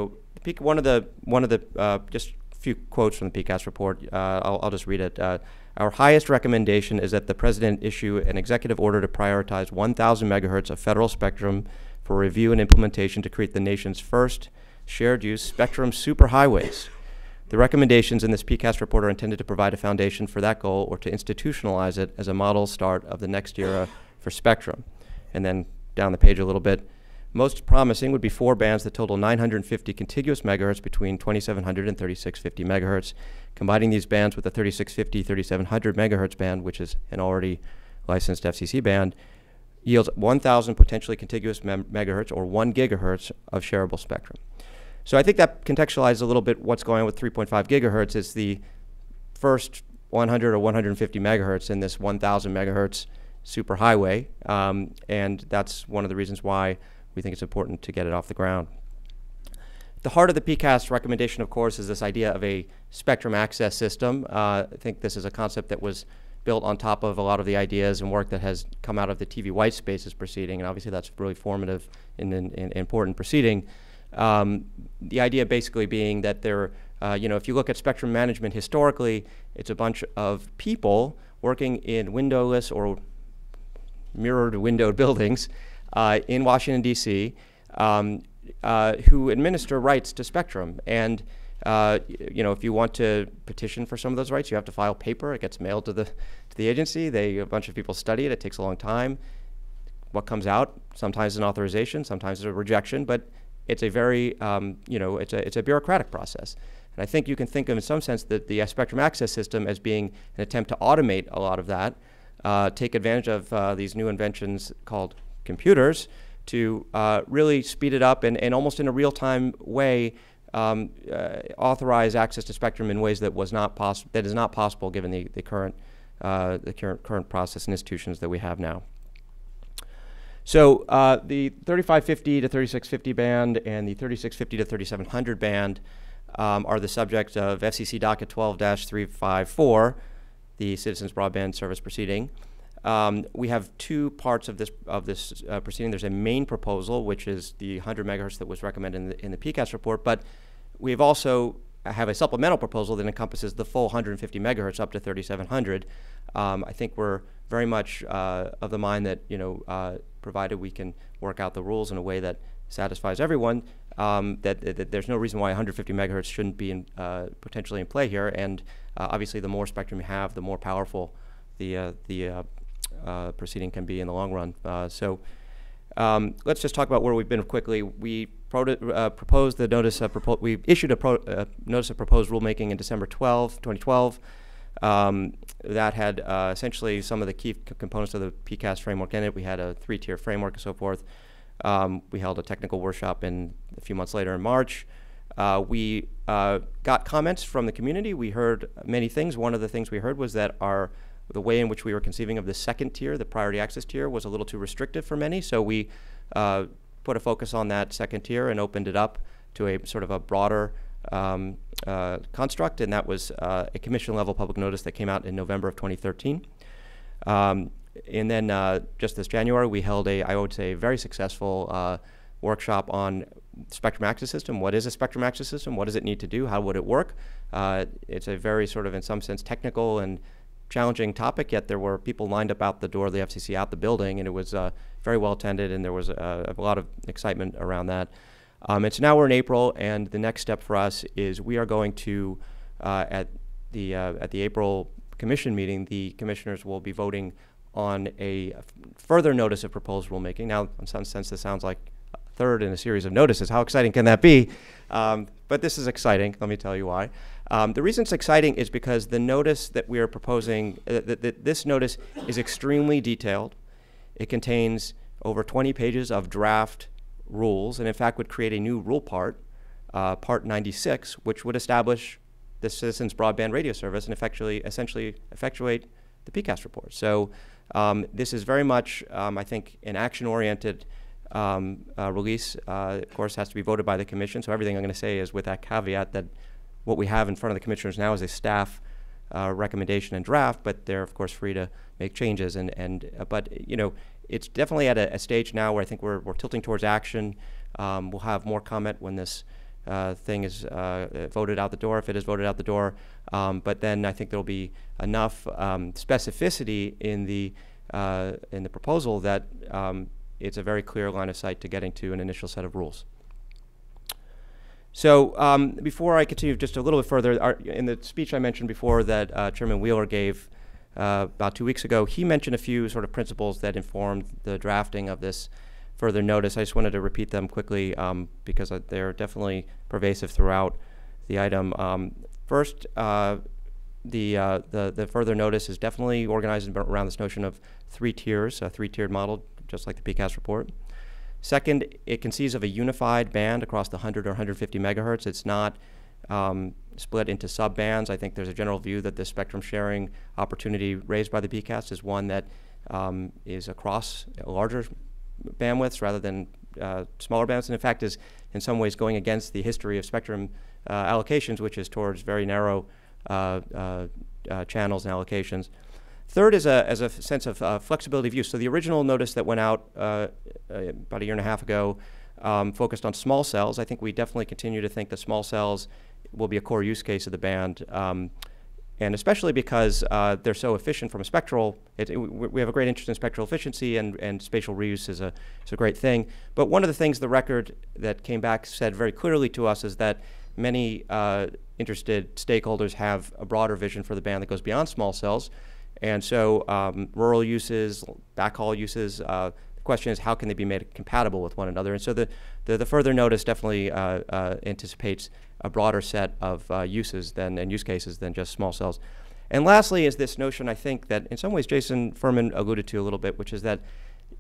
one of the one of the uh, just a few quotes from the P CAST report. Uh, I'll, I'll just read it. Uh, Our highest recommendation is that the president issue an executive order to prioritize one thousand megahertz of federal spectrum for review and implementation to create the nation's first shared-use spectrum superhighways. The recommendations in this P CAST report are intended to provide a foundation for that goal or to institutionalize it as a model start of the next era for spectrum. And then down the page a little bit, most promising would be four bands that total nine hundred fifty contiguous megahertz between twenty-seven hundred and thirty-six fifty megahertz. Combining these bands with the thirty-six fifty to thirty-seven hundred megahertz band, which is an already licensed F C C band, yields one thousand potentially contiguous megahertz or one gigahertz of shareable spectrum. So I think that contextualizes a little bit what's going on with three point five gigahertz. It's the first one hundred or one hundred fifty megahertz in this one thousand megahertz superhighway, um, and that's one of the reasons why we think it's important to get it off the ground. The heart of the P CAST recommendation, of course, is this idea of a spectrum access system. Uh, I think this is a concept that was built on top of a lot of the ideas and work that has come out of the T V white spaces proceeding, and obviously that's really formative and, and, and important proceeding. Um, the idea basically being that there, uh, you know, if you look at spectrum management historically, it's a bunch of people working in windowless or mirrored-windowed buildings uh, in Washington, D C, um, uh, who administer rights to Spectrum. And uh, you know, if you want to petition for some of those rights, you have to file paper. It gets mailed to the to the agency. They a bunch of people study it. It takes a long time. What comes out sometimes is an authorization, sometimes is a rejection, but it's a very um, you know it's a it's a bureaucratic process. And I think you can think of, in some sense, that the Spectrum Access System as being an attempt to automate a lot of that. Uh, take advantage of uh, these new inventions called computers to uh, really speed it up and, and almost in a real-time way um, uh, authorize access to Spectrum in ways that was not possible, that is not possible given the, the current uh, the current current process and institutions that we have now. So uh, the thirty-five fifty to thirty-six fifty band and the thirty-six fifty to thirty-seven hundred band um, are the subject of F C C Docket twelve dash three fifty-four. The Citizens Broadband Service proceeding. Um, we have two parts of this of this uh, proceeding. There's a main proposal, which is the one hundred megahertz that was recommended in the, in the P CAST report, but we've also have a supplemental proposal that encompasses the full one hundred fifty megahertz up to thirty-seven hundred. Um, I think we're very much uh, of the mind that, you know, uh, provided we can work out the rules in a way that satisfies everyone, um, that, that there's no reason why one hundred fifty megahertz shouldn't be in, uh, potentially in play here. And uh, obviously, the more spectrum you have, the more powerful the uh, the uh, uh, proceeding can be in the long run. Uh, so um, let's just talk about where we've been quickly. We pro uh, proposed the notice of propo we issued a pro uh, notice of proposed rulemaking in December twelfth, twenty twelve. Um, that had uh, essentially some of the key components of the P CAST framework in it. We had a three-tier framework and so forth. Um, we held a technical workshop in a few months later in March. Uh, we uh, got comments from the community. We heard many things. One of the things we heard was that our the way in which we were conceiving of the second tier, the priority access tier, was a little too restrictive for many. So we uh, put a focus on that second tier and opened it up to a sort of a broader um, uh, construct. And that was uh, a commission level public notice that came out in November of twenty thirteen. Um, And then uh, just this January, we held a, I would say, very successful uh, workshop on Spectrum Access System. What is a Spectrum Access System? What does it need to do? How would it work? Uh, it's a very sort of, in some sense, technical and challenging topic, yet there were people lined up out the door of the F C C, out the building, and it was uh, very well attended, and there was a, a lot of excitement around that. Um, and so now we're in April, and the next step for us is we are going to, uh, at the uh, at the April Commission meeting, the commissioners will be voting on a further notice of proposed rulemaking. Now, in some sense, this sounds like a third in a series of notices. How exciting can that be? Um, but this is exciting. Let me tell you why. Um, the reason it's exciting is because the notice that we are proposing, uh, that th this notice is extremely detailed. It contains over twenty pages of draft rules, and in fact would create a new rule part, uh, part ninety-six, which would establish the Citizens Broadband Radio Service and effectually, essentially effectuate the P CAST report. So um, this is very much, um, I think, an action-oriented um, uh, release. Uh, of course, has to be voted by the commission. So everything I'm going to say is with that caveat that what we have in front of the commissioners now is a staff uh, recommendation and draft, but they're of course free to make changes. And and uh, but you know, it's definitely at a, a stage now where I think we're we're tilting towards action. Um, we'll have more comment when this Uh, thing is uh, voted out the door, if it is voted out the door. Um, but then I think there'll be enough um, specificity in the uh, in the proposal that um, it's a very clear line of sight to getting to an initial set of rules. So um, before I continue just a little bit further, our, in the speech I mentioned before that uh, Chairman Wheeler gave uh, about two weeks ago, he mentioned a few sort of principles that informed the drafting of this further notice. I just wanted to repeat them quickly um, because uh, they're definitely pervasive throughout the item. Um, first, uh, the, uh, the the further notice is definitely organized around this notion of three tiers, a three-tiered model, just like the P CAST report. Second, it conceives of a unified band across the one hundred or one hundred fifty megahertz. It's not um, split into sub-bands. I think there's a general view that the spectrum sharing opportunity raised by the P CAST is one that um, is across a larger bandwidths rather than uh, smaller bandwidths, and in fact is in some ways going against the history of spectrum uh, allocations, which is towards very narrow uh, uh, uh, channels and allocations. Third is a, is a sense of uh, flexibility of use. So the original notice that went out uh, about a year and a half ago um, focused on small cells. I think we definitely continue to think that small cells will be a core use case of the band. Um, And especially because uh, they're so efficient from a spectral, it, it, we have a great interest in spectral efficiency, and, and spatial reuse is a, is a great thing. But one of the things the record that came back said very clearly to us is that many uh, interested stakeholders have a broader vision for the band that goes beyond small cells. And so um, rural uses, backhaul uses, uh, the question is how can they be made compatible with one another? And so the, the, the further notice definitely uh, uh, anticipates a broader set of uh, uses than, and use cases than just small cells. And lastly is this notion, I think, that in some ways Jason Furman alluded to a little bit, which is that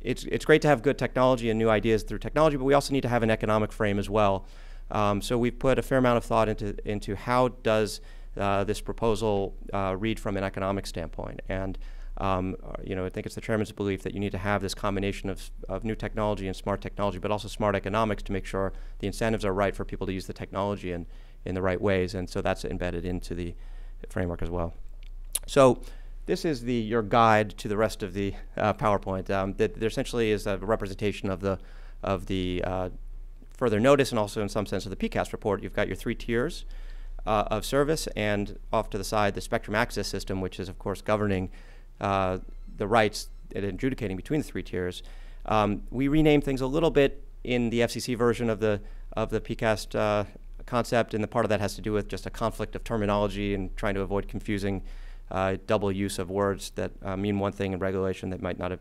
it's, it's great to have good technology and new ideas through technology, but we also need to have an economic frame as well. Um, so we've put a fair amount of thought into, into how does uh, this proposal uh, read from an economic standpoint. And um, you know, I think it's the chairman's belief that you need to have this combination of, of new technology and smart technology, but also smart economics to make sure the incentives are right for people to use the technology in, in the right ways. And so that's embedded into the framework as well. So this is the, your guide to the rest of the uh, PowerPoint. Um, that there essentially is a representation of the, of the uh, further notice, and also in some sense of the P CAST report. You've got your three tiers uh, of service, and off to the side the Spectrum Access System, which is of course governing Uh, the rights and adjudicating between the three tiers. Um, we renamed things a little bit in the F C C version of the of the P CAST uh, concept, and the part of that has to do with just a conflict of terminology and trying to avoid confusing uh, double use of words that uh, mean one thing in regulation that might not have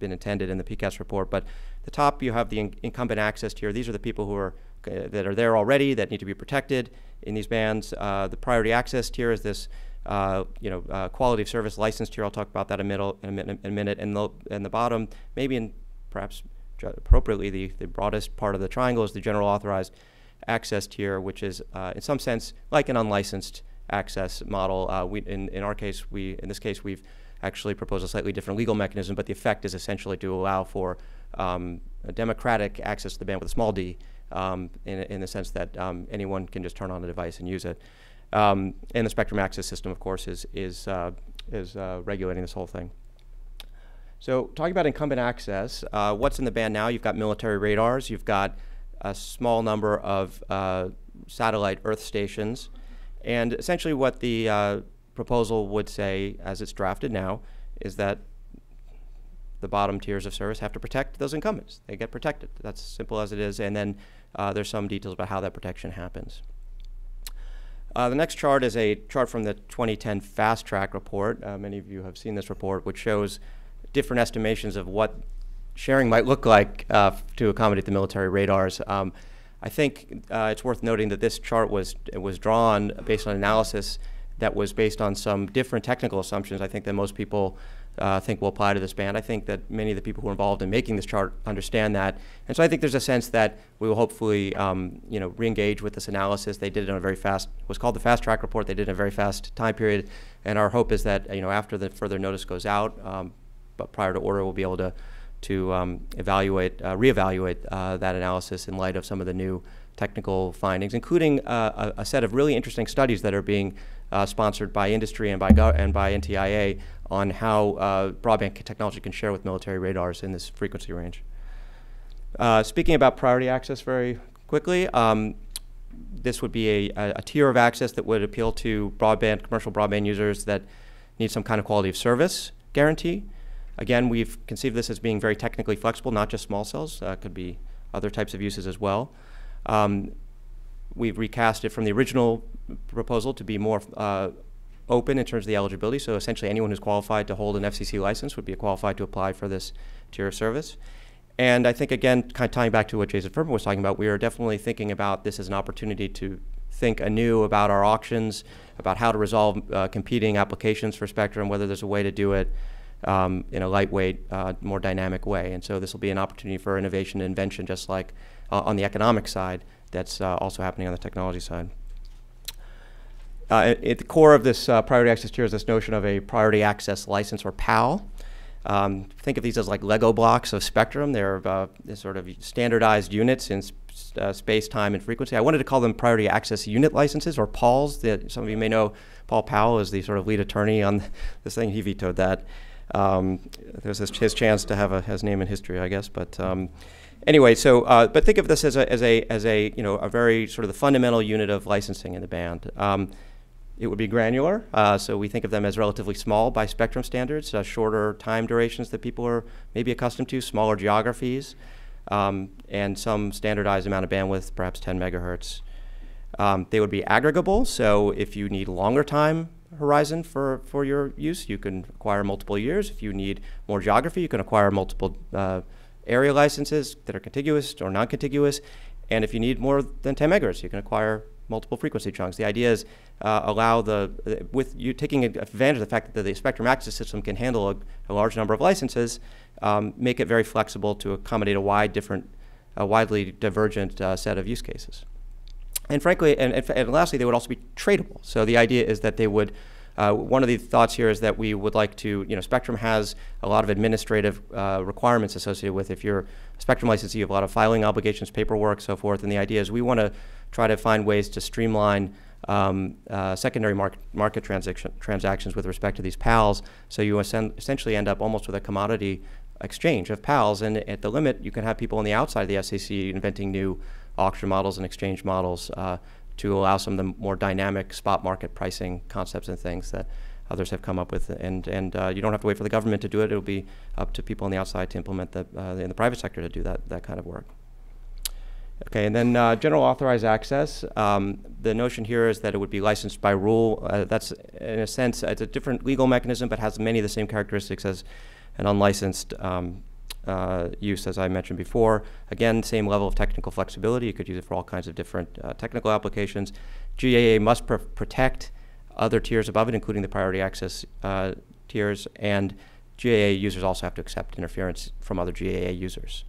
been intended in the P CAST report. But at the top you have the in incumbent access tier. These are the people who are uh, that are there already that need to be protected in these bands. Uh, the priority access tier is this. Uh, you know, uh, quality of service license tier. I'll talk about that in, middle, in, a, minute, in a minute. And the, and the bottom, maybe in perhaps appropriately, the, the broadest part of the triangle is the general authorized access tier, which is uh, in some sense like an unlicensed access model. Uh, we, in, in our case, we in this case, we've actually proposed a slightly different legal mechanism, but the effect is essentially to allow for um, a democratic access to the band with a small d, um, in, in the sense that um, anyone can just turn on a device and use it. Um, and the Spectrum Access System, of course, is, is, uh, is uh, regulating this whole thing. So talking about incumbent access, uh, what's in the band now? You've got military radars. You've got a small number of uh, satellite Earth stations. And essentially what the uh, proposal would say, as it's drafted now, is that the bottom tiers of service have to protect those incumbents. They get protected. That's simple as it is. And then uh, there's some details about how that protection happens. Uh, the next chart is a chart from the twenty ten Fast Track report. Uh, many of you have seen this report, which shows different estimations of what sharing might look like uh, to accommodate the military radars. Um, I think uh, it's worth noting that this chart was, was drawn based on analysis that was based on some different technical assumptions, I think, that most people uh, think will apply to this band. I think that many of the people who are involved in making this chart understand that. And so I think there's a sense that we will hopefully um, you know, re-engage with this analysis. They did it on a very fast, it was called the Fast Track report. They did it in a very fast time period. And our hope is that, you know, after the further notice goes out, um, but prior to order, we'll be able to, to um, evaluate, uh, reevaluate uh, that analysis in light of some of the new technical findings, including uh, a, a set of really interesting studies that are being uh, sponsored by industry and by, and by N T I A on how uh, broadband technology can share with military radars in this frequency range. Uh, speaking about priority access very quickly, um, this would be a, a, a tier of access that would appeal to broadband, commercial broadband users that need some kind of quality of service guarantee. Again, we've conceived this as being very technically flexible, not just small cells, uh, could be other types of uses as well. Um, we've recast it from the original proposal to be more uh, open in terms of the eligibility. So essentially anyone who's qualified to hold an F C C license would be qualified to apply for this tier of service. And I think, again, kind of tying back to what Jason Furman was talking about, we are definitely thinking about this as an opportunity to think anew about our auctions, about how to resolve uh, competing applications for Spectrum, whether there's a way to do it um, in a lightweight, uh, more dynamic way. And so this will be an opportunity for innovation and invention, just like Uh, on the economic side, that's uh, also happening on the technology side. Uh, at, at the core of this uh, priority access tier is this notion of a priority access license, or P A L. Um, think of these as like Lego blocks of Spectrum. They're uh, sort of standardized units in sp uh, space, time, and frequency. I wanted to call them priority access unit licenses, or P A Ls. That some of you may know Paul Powell is the sort of lead attorney on this thing. He vetoed that. Um, it was his, his chance to have a, his name in history, I guess. But um, Anyway, so uh, but think of this as a as a as a you know a very sort of the fundamental unit of licensing in the band. Um, It would be granular, uh, so we think of them as relatively small by spectrum standards, uh, shorter time durations that people are maybe accustomed to, smaller geographies, um, and some standardized amount of bandwidth, perhaps ten megahertz. Um, they would be aggregable, so if you need longer time horizon for, for your use, you can acquire multiple years. If you need more geography, you can acquire multiple uh, area licenses that are contiguous or non-contiguous. And if you need more than ten megahertz, you can acquire multiple frequency chunks. The idea is uh, allow the, with you taking advantage of the fact that the Spectrum Access System can handle a, a large number of licenses, um, make it very flexible to accommodate a wide different, a widely divergent uh, set of use cases. And frankly, and, and lastly, they would also be tradable. So the idea is that they would, uh, one of the thoughts here is that we would like to, you know, Spectrum has a lot of administrative uh, requirements associated with, if you're a Spectrum licensee, you have a lot of filing obligations, paperwork, so forth. And the idea is we want to try to find ways to streamline um, uh, secondary market, market transaction, transactions with respect to these P A Ls. So you essentially end up almost with a commodity exchange of P A Ls. And at the limit, you can have people on the outside of the S E C inventing new auction models and exchange models uh, to allow some of the more dynamic spot market pricing concepts and things that others have come up with. And, and uh, you don't have to wait for the government to do it. It'll be up to people on the outside to implement the, uh, in the private sector to do that, that kind of work. Okay, and then uh, general authorized access. Um, the notion here is that it would be licensed by rule. Uh, that's, in a sense, it's a different legal mechanism, but has many of the same characteristics as an unlicensed um, Uh, use, as I mentioned before. Again, same level of technical flexibility. You could use it for all kinds of different uh, technical applications. G A A must pr protect other tiers above it, including the priority access uh, tiers, and G A A users also have to accept interference from other G A A users.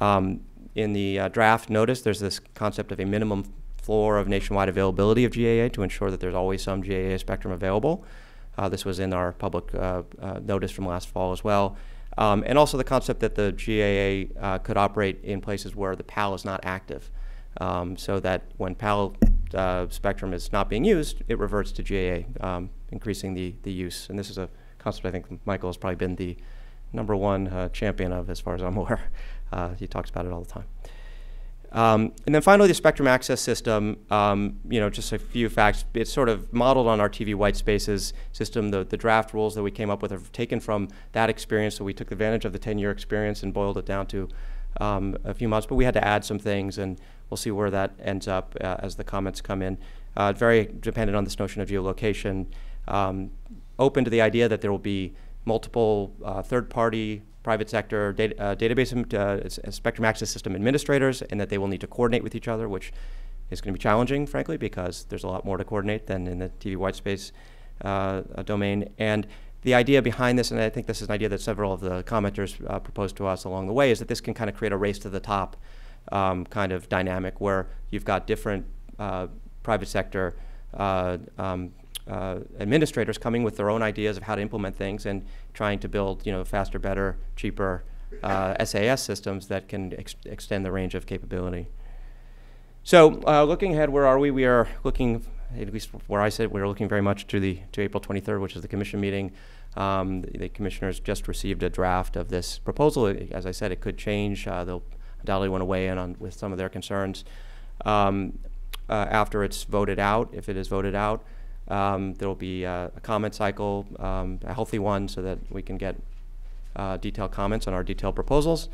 Um, in the uh, draft notice, there's this concept of a minimum floor of nationwide availability of G A A to ensure that there's always some G A A spectrum available. Uh, this was in our public uh, uh, notice from last fall as well. Um, and also the concept that the G A A uh, could operate in places where the P A L is not active, um, so that when P A L uh, spectrum is not being used, it reverts to G A A, um, increasing the, the use. And this is a concept I think Michael has probably been the number one uh, champion of, as far as I'm aware. Uh, he talks about it all the time. Um, and then finally, the Spectrum Access System, um, you know, just a few facts. It's sort of modeled on our T V white spaces system. The, the draft rules that we came up with are taken from that experience, so we took advantage of the ten-year experience and boiled it down to um, a few months. But we had to add some things, and we'll see where that ends up uh, as the comments come in. Uh, very dependent on this notion of geolocation. Um, open to the idea that there will be multiple uh, third-party private sector data, uh, database uh, Spectrum Access System administrators, and that they will need to coordinate with each other, which is going to be challenging, frankly, because there's a lot more to coordinate than in the T V white space uh, domain. And the idea behind this, and I think this is an idea that several of the commenters uh, proposed to us along the way, is that this can kind of create a race to the top um, kind of dynamic where you've got different uh, private sector uh, um, Uh, administrators coming with their own ideas of how to implement things and trying to build, you know, faster, better, cheaper uh, S A S systems that can ex extend the range of capability. So uh, looking ahead, where are we? We are looking, at least where I sit, we're looking very much to the to April twenty-third, which is the commission meeting. Um, the, the commissioners just received a draft of this proposal. As I said, it could change. Uh, they'll undoubtedly want to weigh in on with some of their concerns um, uh, after it's voted out, if it is voted out. Um, there will be uh, a comment cycle, um, a healthy one, so that we can get uh, detailed comments on our detailed proposals.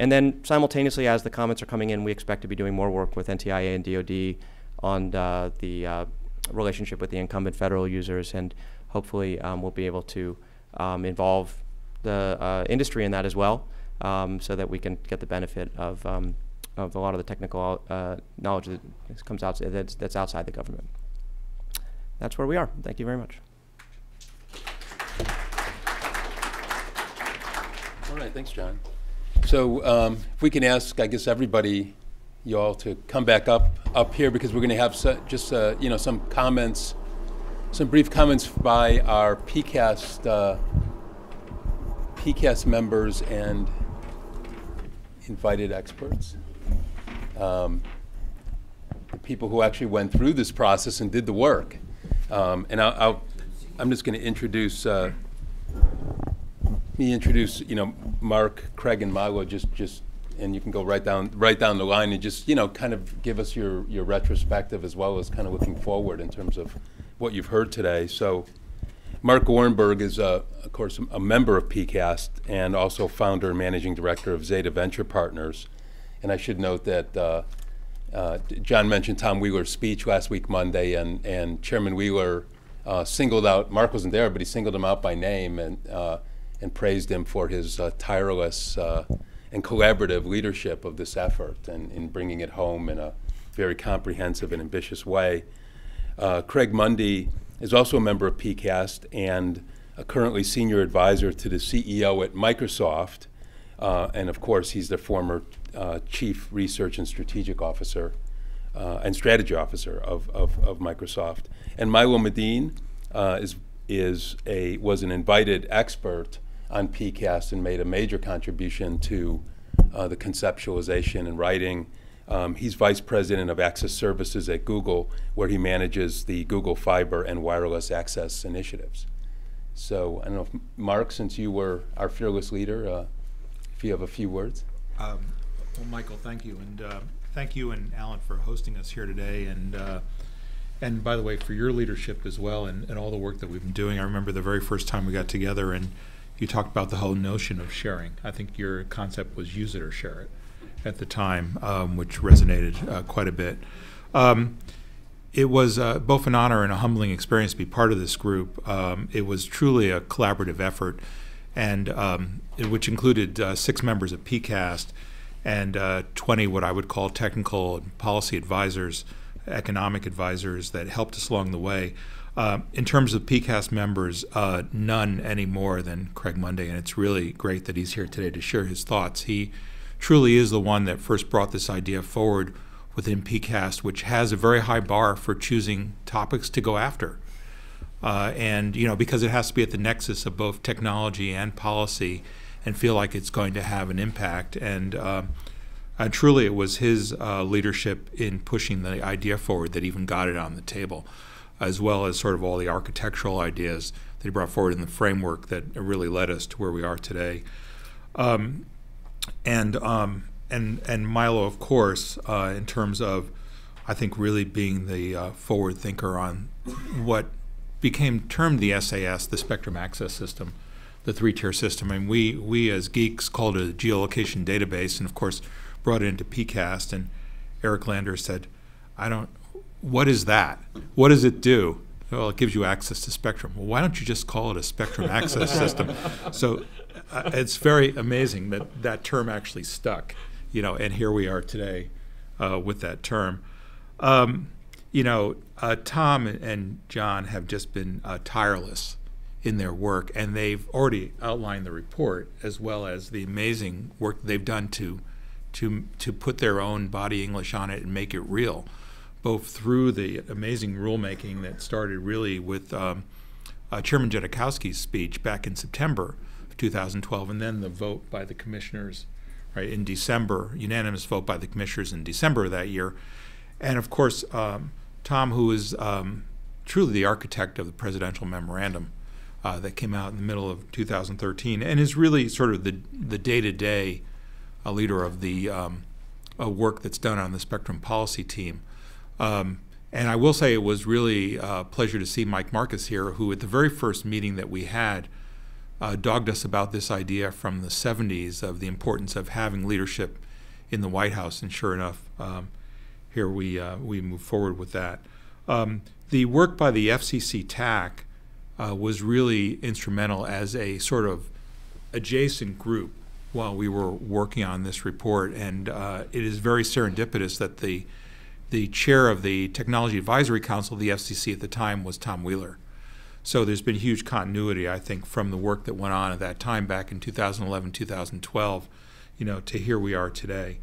And then simultaneously, as the comments are coming in, we expect to be doing more work with N T I A and D O D on uh, the uh, relationship with the incumbent federal users. And hopefully, um, we'll be able to um, involve the uh, industry in that as well, um, so that we can get the benefit of, um, of a lot of the technical uh, knowledge that comes out, that's, that's outside the government. That's where we are. Thank you very much. All right, thanks, John. So um, if we can ask, I guess, everybody, you all, to come back up up here, because we're going to have so, just uh, you know, some comments, some brief comments by our P CAST uh, P CAST members and invited experts. Um, the people who actually went through this process and did the work. Um, and I'll, I'll, I'm just going to introduce, uh, me introduce, you know, Mark, Craig, and Milo. Just, just, and you can go right down, right down the line, and just, you know, kind of give us your your retrospective as well as kind of looking forward in terms of what you've heard today. So Mark Gorenberg is, a, of course, a member of P C A S T and also founder and managing director of Zeta Venture Partners. And I should note that uh, uh, John mentioned Tom Wheeler's speech last week Monday, and, and Chairman Wheeler uh, singled out, Mark wasn't there, but he singled him out by name and, uh, and praised him for his uh, tireless uh, and collaborative leadership of this effort and in bringing it home in a very comprehensive and ambitious way. Uh, Craig Mundie is also a member of P C A S T and a currently senior advisor to the C E O at Microsoft. Uh, and of course, he's the former uh, chief research and strategic officer uh, and strategy officer of, of, of Microsoft. And Milo Medin uh, is, is a, was an invited expert on P C A S T and made a major contribution to uh, the conceptualization and writing. Um, he's vice president of access services at Google, where he manages the Google Fiber and wireless access initiatives. So I don't know if, Mark, since you were our fearless leader, uh, if you have a few words. Um, well, Michael, thank you. And uh, thank you and Alan for hosting us here today. And uh, and by the way, for your leadership as well and, and all the work that we've been doing. I remember the very first time we got together and you talked about the whole notion of sharing. I think your concept was use it or share it at the time, um, which resonated uh, quite a bit. Um, it was uh, both an honor and a humbling experience to be part of this group. Um, it was truly a collaborative effort, and um, it, which included uh, six members of P C A S T and uh, twenty what I would call technical and policy advisors, economic advisors that helped us along the way. Uh, in terms of P C A S T members, uh, none any more than Craig Mundie, and it's really great that he's here today to share his thoughts. He truly is the one that first brought this idea forward within P C A S T, which has a very high bar for choosing topics to go after. Uh, and, you know, because it has to be at the nexus of both technology and policy and feel like it's going to have an impact. And uh, uh, truly it was his uh, leadership in pushing the idea forward that even got it on the table, as well as sort of all the architectural ideas that he brought forward in the framework that really led us to where we are today. Um, and, um, and, and Milo, of course, uh, in terms of, I think, really being the uh, forward thinker on what became termed the S A S, the Spectrum Access System, the three-tier system. I mean, we, we as geeks called it a geolocation database, and of course brought it into P C A S T, and Eric Lander said, I don't, what is that? What does it do? Well, it gives you access to spectrum. Well, why don't you just call it a spectrum access system? So uh, it's very amazing that that term actually stuck, you know, and here we are today uh, with that term. Um, you know, uh, Tom and John have just been uh, tireless in their work, and they've already outlined the report as well as the amazing work they've done to, to, to put their own body English on it and make it real, both through the amazing rulemaking that started really with um, uh, Chairman Janikowski's speech back in September of two thousand twelve, and then the vote by the commissioners right, in December, unanimous vote by the commissioners in December of that year. And of course, um, Tom, who is um, truly the architect of the presidential memorandum uh, that came out in the middle of two thousand thirteen, and is really sort of the the day-to-day uh, leader of the um, uh, work that's done on the Spectrum Policy Team. Um, and I will say it was really a pleasure to see Mike Marcus here, who at the very first meeting that we had uh, dogged us about this idea from the seventies of the importance of having leadership in the White House. And sure enough, um, here we, uh, we move forward with that. Um, the work by the F C C T A C uh, was really instrumental as a sort of adjacent group while we were working on this report. And uh, it is very serendipitous that the The chair of the Technology Advisory Council of the F C C at the time was Tom Wheeler. So there's been huge continuity, I think, from the work that went on at that time back in two thousand eleven, two thousand twelve, you know, to here we are today.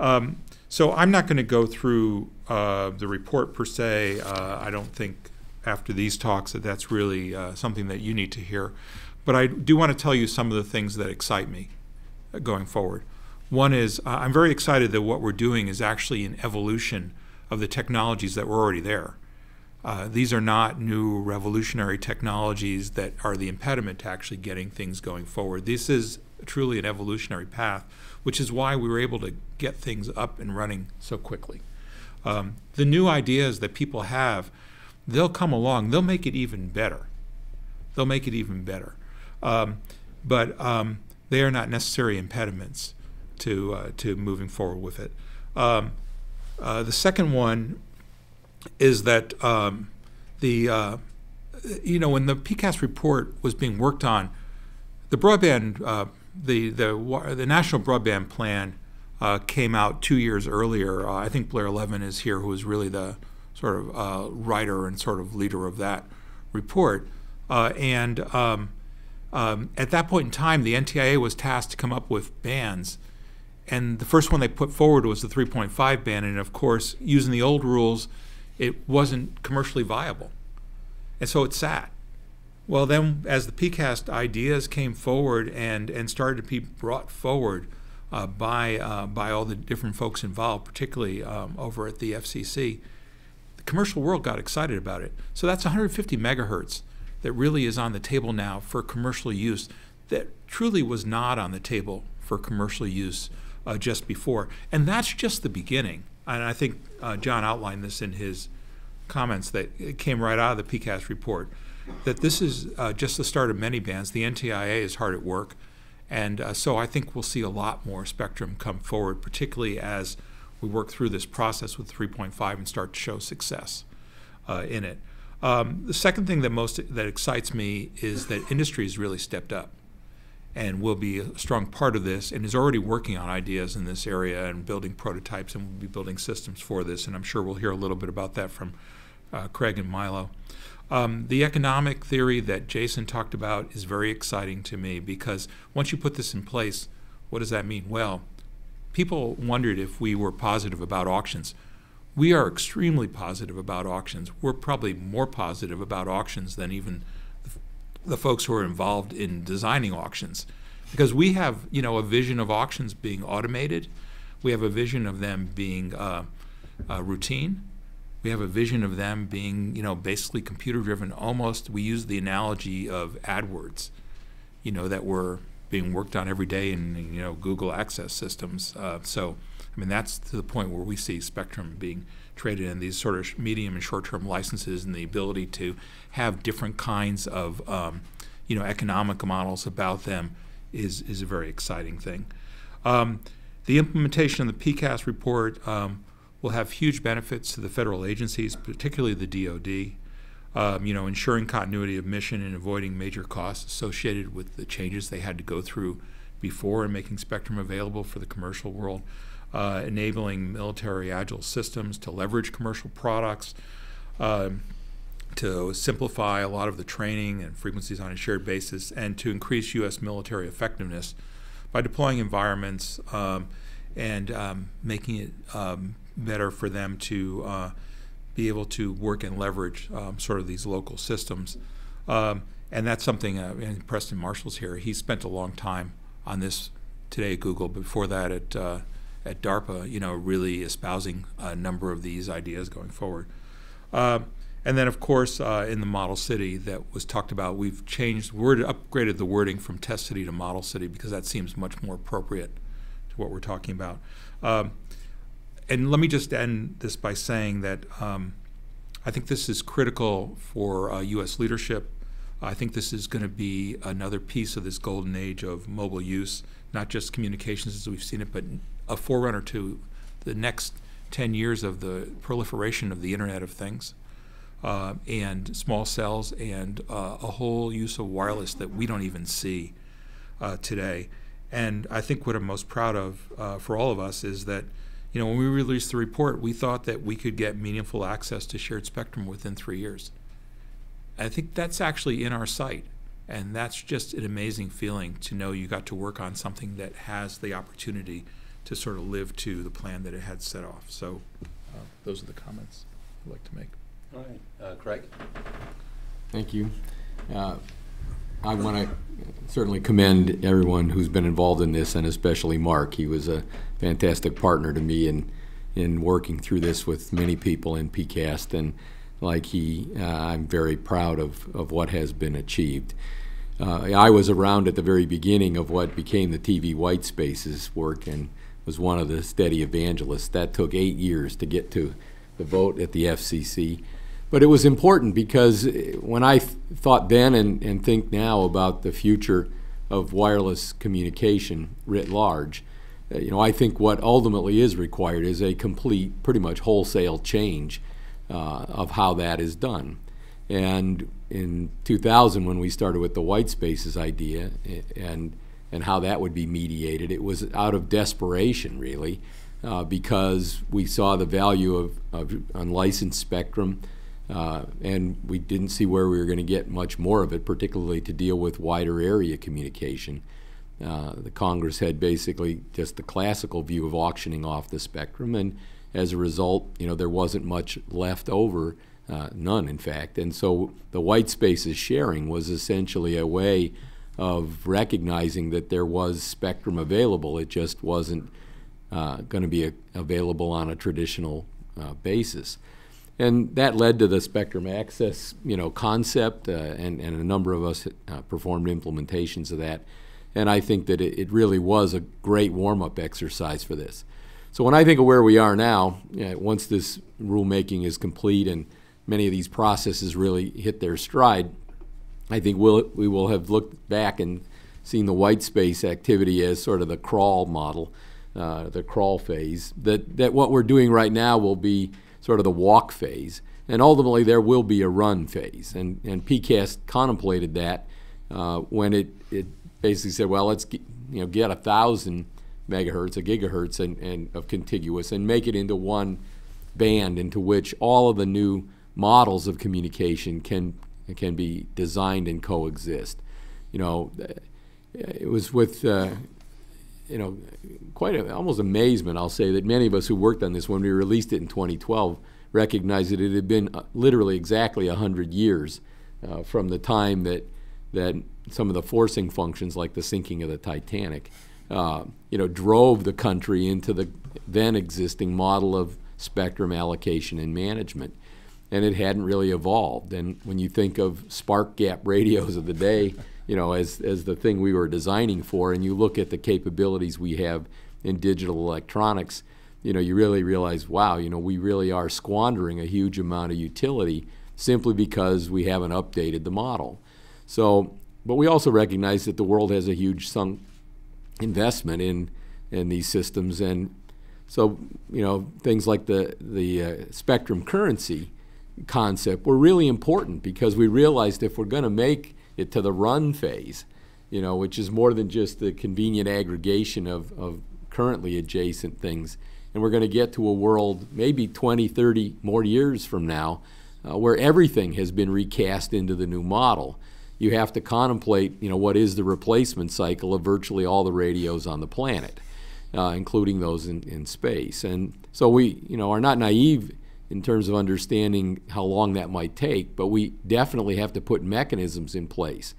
Um, so I'm not going to go through uh, the report per se. Uh, I don't think after these talks that that's really uh, something that you need to hear. But I do want to tell you some of the things that excite me going forward. One is uh, I'm very excited that what we're doing is actually an evolution of the technologies that were already there. Uh, these are not new revolutionary technologies that are the impediment to actually getting things going forward. This is truly an evolutionary path, which is why we were able to get things up and running so quickly. Um, the new ideas that people have they'll come along. They'll make it even better. They'll make it even better. Um, but um, they are not necessary impediments to uh, to moving forward with it. Um, uh, the second one is that um, the uh, you know, when the P C A S T report was being worked on, the broadband uh, the the the National Broadband Plan uh, came out two years earlier. Uh, I think Blair Levin is here, who was really the sort of uh, writer and sort of leader of that report. Uh, and um, um, at that point in time, the N T I A was tasked to come up with bands. And the first one they put forward was the three point five band. And of course, using the old rules, it wasn't commercially viable. And so it sat. Well, then as the P C A S T ideas came forward and, and started to be brought forward uh, by, uh, by all the different folks involved, particularly um, over at the F C C, the commercial world got excited about it. So that's one hundred fifty megahertz. That really is on the table now for commercial use that truly was not on the table for commercial use uh, just before. And that's just the beginning. And I think uh, John outlined this in his comments that it came right out of the P C A S T report, that this is uh, just the start of many bands. The N T I A is hard at work. And uh, so I think we'll see a lot more spectrum come forward, particularly as we work through this process with three point five and start to show success uh, in it. Um, the second thing that most that excites me is that industry has really stepped up and will be a strong part of this and is already working on ideas in this area and building prototypes and will be building systems for this. And I'm sure we'll hear a little bit about that from uh, Craig and Milo. Um, the economic theory that Jason talked about is very exciting to me because once you put this in place, what does that mean? Well, people wondered if we were positive about auctions. We are extremely positive about auctions. We're probably more positive about auctions than even the folks who are involved in designing auctions, because we have, you know, a vision of auctions being automated. We have a vision of them being uh, uh, routine. We have a vision of them being, you know, basically computer-driven. Almost, we use the analogy of AdWords, you know, that were being worked on every day in, you know, Google access systems. Uh, so. I mean, that's to the point where we see spectrum being traded in these sort of medium and short-term licenses and the ability to have different kinds of, um, you know, economic models about them is, is a very exciting thing. Um, the implementation of the P C A S T report um, will have huge benefits to the federal agencies, particularly the D O D, um, you know, ensuring continuity of mission and avoiding major costs associated with the changes they had to go through before and making spectrum available for the commercial world. Uh, enabling military agile systems to leverage commercial products, uh, to simplify a lot of the training and frequencies on a shared basis, and to increase U S military effectiveness by deploying environments um, and um, making it um, better for them to uh, be able to work and leverage um, sort of these local systems. Um, and that's something, uh, and Preston Marshall's here, he spent a long time on this today at Google, before that at uh, at DARPA, you know, really espousing a number of these ideas going forward. Uh, and then, of course, uh, in the model city that was talked about, we've changed, word, upgraded the wording from test city to model city because that seems much more appropriate to what we're talking about. Um, and let me just end this by saying that um, I think this is critical for uh, U S leadership. I think this is going to be another piece of this golden age of mobile use, not just communications as we've seen it, but a forerunner to the next ten years of the proliferation of the Internet of Things uh, and small cells and uh, a whole use of wireless that we don't even see uh, today. And I think what I'm most proud of uh, for all of us is that, you know, when we released the report, we thought that we could get meaningful access to shared spectrum within three years. I think that's actually in our sight. And that's just an amazing feeling to know you got to work on something that has the opportunity to sort of live to the plan that it had set off. So uh, those are the comments I'd like to make. All right, uh, Craig. Thank you. Uh, I want to certainly commend everyone who's been involved in this, and especially Mark. He was a fantastic partner to me in, in working through this with many people in P C A S T. And like he, uh, I'm very proud of, of what has been achieved. Uh, I was around at the very beginning of what became the T V White Spaces work and was one of the steady evangelists. That took eight years to get to the vote at the F C C. But it was important because when I th thought then and, and think now about the future of wireless communication writ large, you know, I think what ultimately is required is a complete, pretty much wholesale change uh, of how that is done. And in two thousand, when we started with the white spaces idea and and how that would be mediated, it was out of desperation, really, uh, because we saw the value of, of unlicensed spectrum, uh, and we didn't see where we were going to get much more of it, particularly to deal with wider area communication. Uh, the Congress had basically just the classical view of auctioning off the spectrum, and as a result, you know, there wasn't much left over, uh, none in fact. And so the white spaces sharing was essentially a way of recognizing that there was spectrum available. It just wasn't uh, going to be a, available on a traditional uh, basis. And that led to the Spectrum Access, you know, concept, uh, and, and a number of us uh, performed implementations of that. And I think that it, it really was a great warm-up exercise for this. So when I think of where we are now, you know, once this rulemaking is complete and many of these processes really hit their stride, I think we'll, we will have looked back and seen the white space activity as sort of the crawl model, uh, the crawl phase, that, that what we're doing right now will be sort of the walk phase. And ultimately, there will be a run phase. And, and P CAST contemplated that uh, when it, it basically said, well, let's get, you know, get one thousand megahertz, a gigahertz and, and of contiguous and make it into one band into which all of the new models of communication can It can be designed and coexist. You know, it was with, uh, you know, quite a, almost amazement, I'll say, that many of us who worked on this when we released it in twenty twelve recognized that it had been literally exactly one hundred years uh, from the time that, that some of the forcing functions, like the sinking of the Titanic, uh, you know, drove the country into the then existing model of spectrum allocation and management. And it hadn't really evolved. And when you think of spark gap radios of the day, you know, as, as the thing we were designing for, and you look at the capabilities we have in digital electronics, you know, you really realize, wow, you know, we really are squandering a huge amount of utility simply because we haven't updated the model. So, but we also recognize that the world has a huge sunk investment in, in these systems. And so, you know, things like the, the uh, spectrum currency concept were really important because we realized if we're going to make it to the run phase, you know, which is more than just the convenient aggregation of, of currently adjacent things, and we're going to get to a world maybe twenty, thirty more years from now uh, where everything has been recast into the new model, you have to contemplate, you know, what is the replacement cycle of virtually all the radios on the planet, uh, including those in, in space. And so we, you know, are not naive in terms of understanding how long that might take, but we definitely have to put mechanisms in place.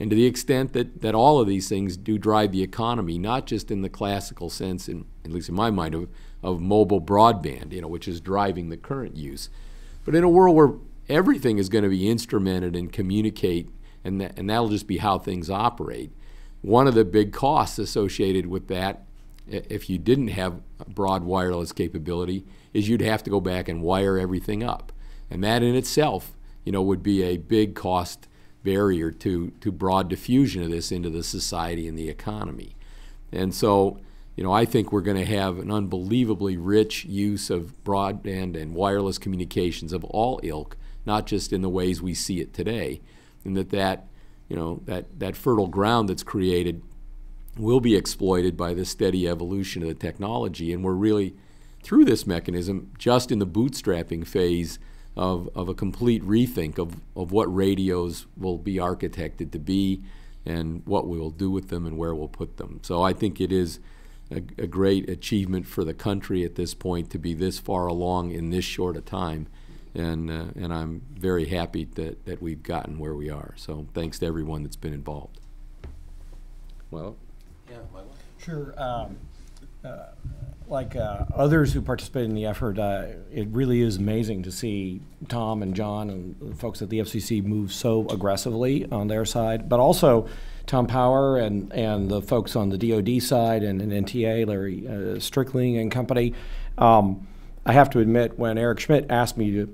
And to the extent that, that all of these things do drive the economy, not just in the classical sense, in, at least in my mind, of, of mobile broadband, you know, which is driving the current use, but in a world where everything is going to be instrumented and communicate, and, that, and that'll just be how things operate. One of the big costs associated with that, if you didn't have broad wireless capability, is you'd have to go back and wire everything up. And that in itself, you know, would be a big cost barrier to, to broad diffusion of this into the society and the economy. And so, you know, I think we're going to have an unbelievably rich use of broadband and wireless communications of all ilk, not just in the ways we see it today, and that that, you know, that, that fertile ground that's created will be exploited by the steady evolution of the technology. And we're really, through this mechanism, just in the bootstrapping phase of, of a complete rethink of, of what radios will be architected to be and what we will do with them and where we'll put them. So I think it is a, a great achievement for the country at this point to be this far along in this short a time. And, uh, and I'm very happy that, that we've gotten where we are. So thanks to everyone that's been involved. Well. Yeah, Michael. Sure. Um, uh, like uh, others who participated in the effort, uh, it really is amazing to see Tom and John and folks at the F C C move so aggressively on their side, but also Tom Powers and, and the folks on the D O D side and, and N T I A, Larry uh, Strickling and company. Um, I have to admit, when Eric Schmidt asked me to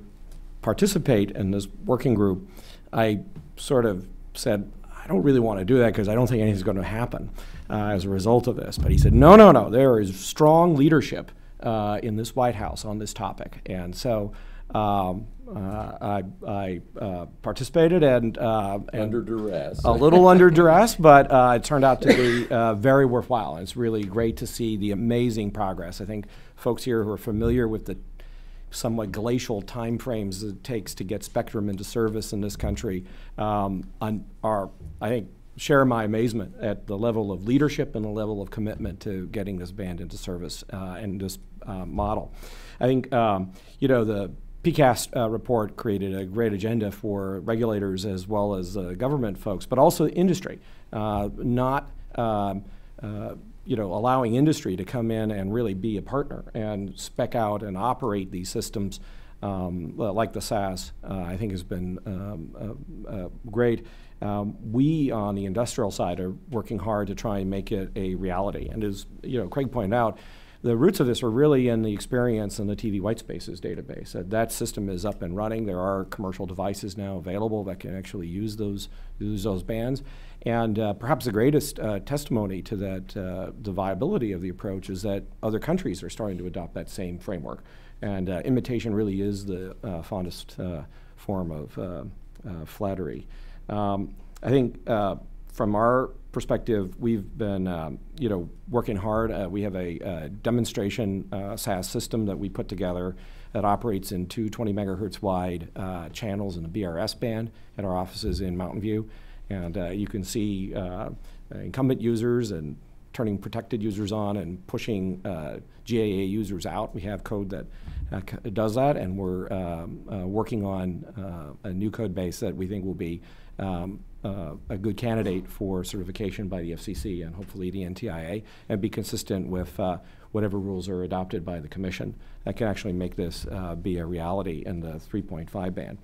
participate in this working group, I sort of said, I don't really want to do that because I don't think anything's going to happen uh, as a result of this. But he said, no, no, no, there is strong leadership uh, in this White House on this topic. And so um, uh, I, I uh, participated and, uh, and under duress. A little under duress, but uh, it turned out to be uh, very worthwhile. It's really great to see the amazing progress. I think folks here who are familiar with the somewhat glacial timeframes it takes to get Spectrum into service in this country um, are, I think, share my amazement at the level of leadership and the level of commitment to getting this band into service uh, and this uh, model. I think, um, you know, the P C A S T uh, report created a great agenda for regulators as well as uh, government folks, but also industry, uh, not um, uh, you know, allowing industry to come in and really be a partner and spec out and operate these systems um, like the S A S, uh, I think has been um, uh, uh, great. Um, we on the industrial side are working hard to try and make it a reality. And as you know, Craig pointed out, the roots of this are really in the experience in the T V White Spaces database. That, that system is up and running. There are commercial devices now available that can actually use those, use those bands. And uh, perhaps the greatest uh, testimony to that, uh, the viability of the approach, is that other countries are starting to adopt that same framework. And uh, imitation really is the uh, fondest uh, form of uh, uh, flattery. Um, I think uh, from our perspective, we've been um, you know, working hard. Uh, we have a uh, demonstration uh, S A S system that we put together that operates in two twenty megahertz wide uh, channels in the B R S band at our offices in Mountain View. And uh, you can see uh, incumbent users and turning protected users on and pushing uh, G A A users out. We have code that uh, c does that, and we're um, uh, working on uh, a new code base that we think will be um, uh, a good candidate for certification by the F C C and hopefully the N T I A, and be consistent with uh, whatever rules are adopted by the Commission that can actually make this uh, be a reality in the three point five band.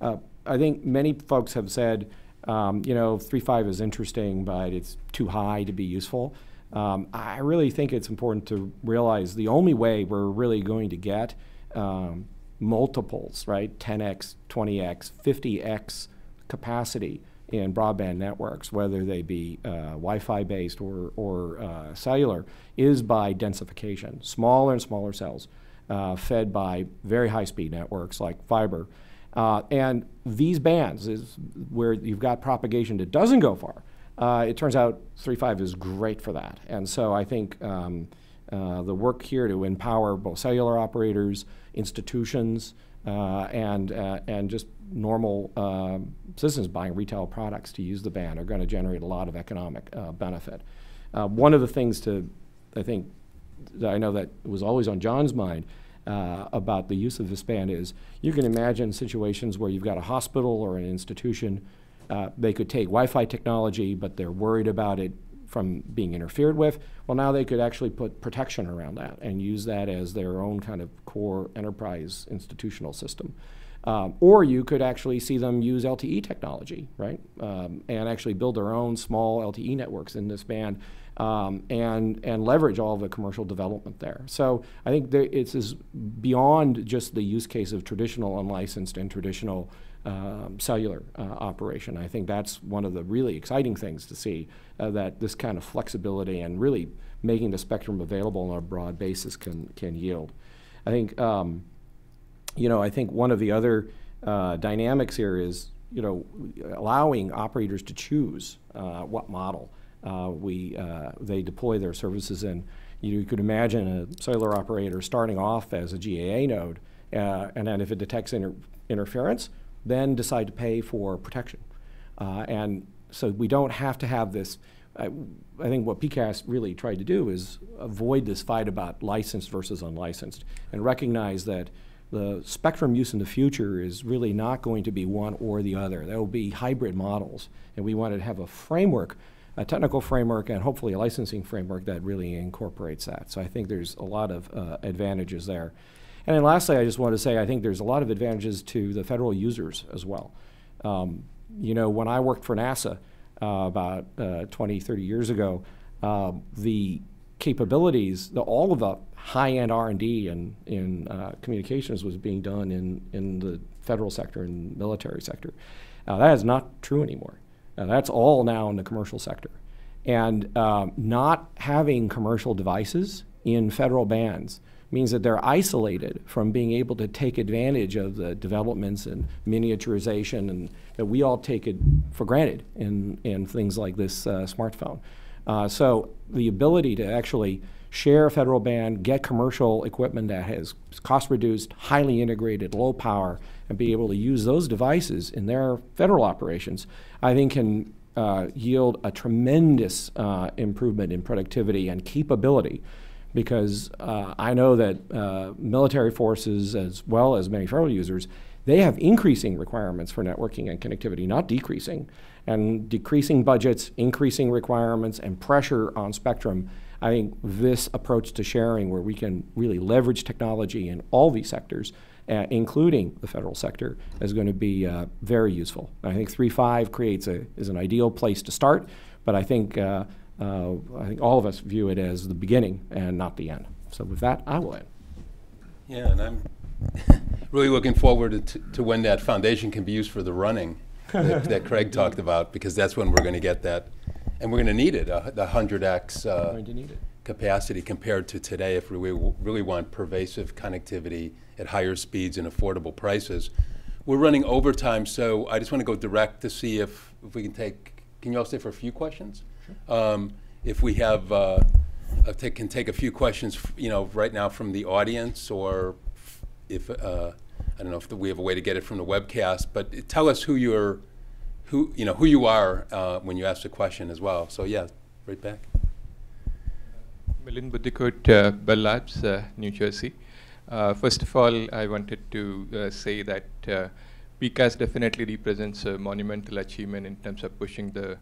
Uh, I think many folks have said, Um, you know, three point five is interesting, but it's too high to be useful. Um, I really think it's important to realize the only way we're really going to get um, multiples, right, ten X, twenty X, fifty X capacity in broadband networks, whether they be uh, Wi-Fi based or, or uh, cellular, is by densification. Smaller and smaller cells uh, fed by very high-speed networks like fiber. Uh, and these bands is where you've got propagation that doesn't go far. Uh, it turns out three point five is great for that. And so I think um, uh, the work here to empower both cellular operators, institutions, uh, and, uh, and just normal uh, citizens buying retail products to use the band are going to generate a lot of economic uh, benefit. Uh, one of the things to, I think, that I know that was always on John's mind Uh, about the use of this band is, you can imagine situations where you've got a hospital or an institution. Uh, they could take Wi-Fi technology, but they're worried about it from being interfered with. Well, now they could actually put protection around that and use that as their own kind of core enterprise institutional system. Um, or you could actually see them use L T E technology, right, um, and actually build their own small L T E networks in this band um, and, and leverage all the commercial development there. So I think there, it's is beyond just the use case of traditional unlicensed and traditional um, cellular uh, operation. I think that's one of the really exciting things to see, uh, that this kind of flexibility and really making the spectrum available on a broad basis can, can yield. I think um, You know, I think one of the other uh, dynamics here is, you know, allowing operators to choose uh, what model uh, we, uh, they deploy their services in. You could imagine a cellular operator starting off as a G A A node, uh, and then if it detects inter interference, then decide to pay for protection. Uh, and so we don't have to have this. I, I think what P C A S T really tried to do is avoid this fight about licensed versus unlicensed and recognize that the spectrum use in the future is really not going to be one or the other. There will be hybrid models, and we wanted to have a framework, a technical framework, and hopefully a licensing framework that really incorporates that. So I think there's a lot of uh, advantages there. And then lastly, I just want to say I think there's a lot of advantages to the federal users as well. Um, you know, when I worked for NASA uh, about uh, twenty, thirty years ago, uh, the capabilities, the, all of the high-end R and D in, in uh, communications was being done in, in the federal sector and military sector. Uh, that is not true anymore. Uh, that's all now in the commercial sector. And um, not having commercial devices in federal bands means that they're isolated from being able to take advantage of the developments and miniaturization and that we all take it for granted in, in things like this uh, smartphone. Uh, so the ability to actually share a federal band, get commercial equipment that has cost-reduced, highly integrated, low power, and be able to use those devices in their federal operations, I think can uh, yield a tremendous uh, improvement in productivity and capability. Because uh, I know that uh, military forces, as well as many federal users, they have increasing requirements for networking and connectivity, not decreasing. And decreasing budgets, increasing requirements, and pressure on spectrum, I think this approach to sharing where we can really leverage technology in all these sectors, uh, including the federal sector, is going to be uh, very useful. I think three point five creates a, is an ideal place to start, but I think uh, uh, I think all of us view it as the beginning and not the end. So with that, I will end. Yeah, and I'm really looking forward to, to when that foundation can be used for the running that, that Craig talked about, because that's when we're going to get that. And we're going to need it, uh, the one hundred X uh, capacity compared to today if we really want pervasive connectivity at higher speeds and affordable prices. We're running overtime, so I just want to go direct to see if, if we can take, can you all stay for a few questions? Sure. Um, if we have, uh, can take a few questions, you know, right now from the audience, or if, uh, I don't know if the, we have a way to get it from the webcast, but tell us who you're, Who you know who you are uh, when you ask the question as well. So yeah, right back. Milind Budhikot, uh, Bell Labs, uh, New Jersey. Uh, first of all, I wanted to uh, say that uh, P C A S T definitely represents a monumental achievement in terms of pushing the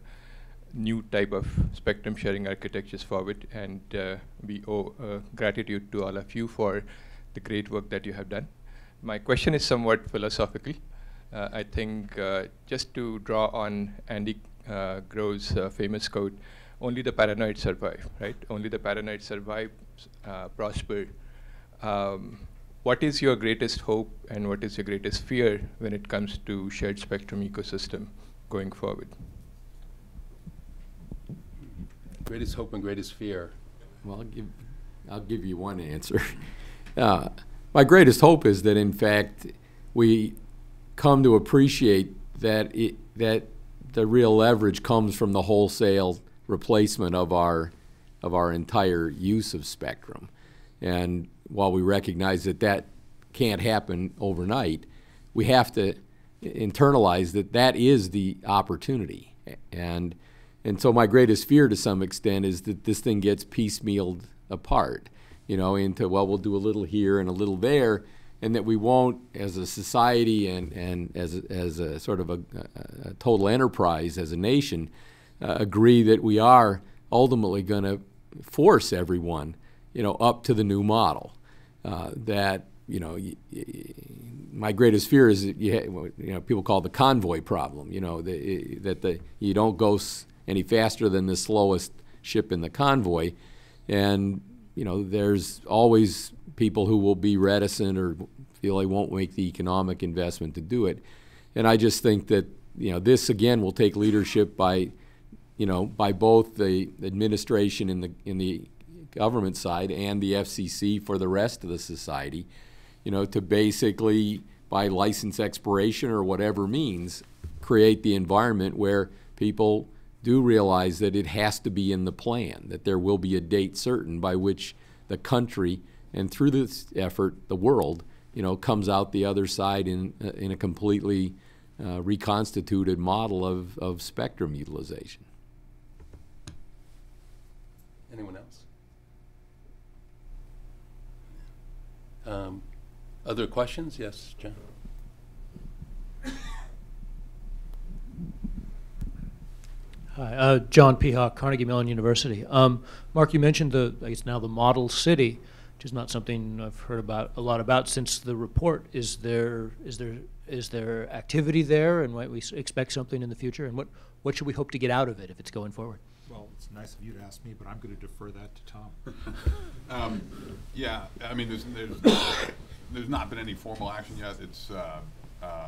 new type of spectrum sharing architectures forward, and uh, we owe uh, gratitude to all of you for the great work that you have done. My question is somewhat philosophical. Uh, I think uh, just to draw on Andy uh, Grove's uh, famous quote, only the paranoid survive, right? Only the paranoid survive, uh, prosper. Um, what is your greatest hope and what is your greatest fear when it comes to shared spectrum ecosystem going forward? Greatest hope and greatest fear. Well, I'll give, I'll give you one answer. uh, my greatest hope is that, in fact, we come to appreciate that it, that the real leverage comes from the wholesale replacement of our of our entire use of spectrum. And while we recognize that that can't happen overnight, we have to internalize that that is the opportunity. And and so my greatest fear to some extent is that this thing gets piecemealed apart, you know, into, well, we'll do a little here and a little there, and that we won't, as a society and, and as, a, as a sort of a, a total enterprise, as a nation, uh, agree that we are ultimately going to force everyone, you know, up to the new model. Uh, that, you know, y y my greatest fear is that, you, ha you know, people call the convoy problem, you know, the, that the, you don't go s any faster than the slowest ship in the convoy. And, you know, there's always people who will be reticent or feel they won't make the economic investment to do it. And I just think that, you know, this again will take leadership by, you know, by both the administration in the in the government side and the F C C for the rest of the society, you know, to basically by license expiration or whatever means create the environment where people do realize that it has to be in the plan, that there will be a date certain by which the country, and through this effort, the world, you know, comes out the other side in uh, in a completely uh, reconstituted model of, of spectrum utilization. Anyone else? Um, other questions? Yes, John. Hi, uh, John Pihak, Carnegie Mellon University. Um, Mark, you mentioned the, I guess now the model city, which is not something I've heard about a lot about since the report. Is there is there is there activity there, and might we expect something in the future? And what what should we hope to get out of it if it's going forward? well, it's nice of you to ask me, but I'm going to defer that to Tom. um, yeah, I mean, there's, there's, there's not been any formal action yet. It's uh, uh,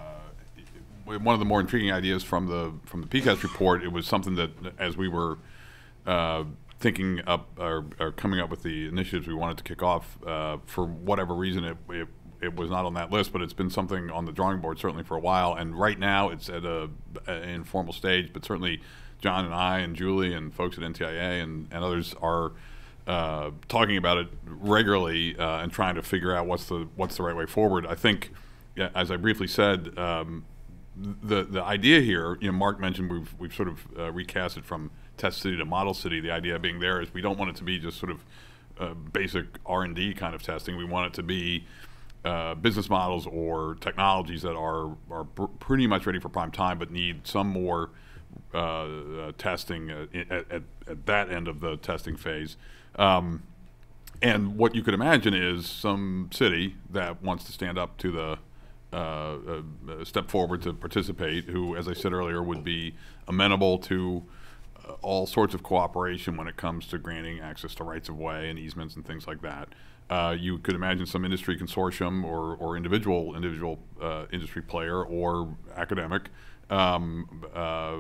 it, one of the more intriguing ideas from the from the P C A S T report. It was something that, as we were uh, thinking up or, or coming up with the initiatives we wanted to kick off, uh, for whatever reason, it, it it was not on that list, but it's been something on the drawing board certainly for a while. And right now, it's at a, an informal stage, but certainly John and I and Julie and folks at N T I A and, and others are uh, talking about it regularly uh, and trying to figure out what's the what's the right way forward. I think, yeah, as I briefly said, um, the the idea here, you know, Mark mentioned we've we've sort of uh, recast it from test city to model city. The idea being there is we don't want it to be just sort of uh, basic R and D kind of testing. We want it to be Uh, business models or technologies that are are pr pretty much ready for prime time, but need some more uh, uh, testing uh, at, at, at that end of the testing phase. Um, and what you could imagine is some city that wants to stand up to the uh, uh, step forward to participate, who, as I said earlier, would be amenable to uh, all sorts of cooperation when it comes to granting access to rights of way and easements and things like that. Uh, you could imagine some industry consortium or, or individual individual uh, industry player or academic um, uh,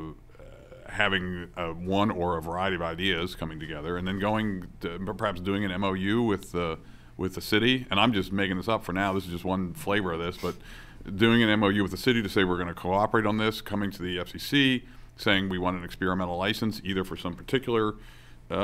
having uh, one or a variety of ideas coming together, and then going to perhaps doing an M O U with the with the city. And I'm just making this up for now. This is just one flavor of this, but doing an M O U with the city to say we're going to cooperate on this, coming to the F C C, saying we want an experimental license either for some particular uh,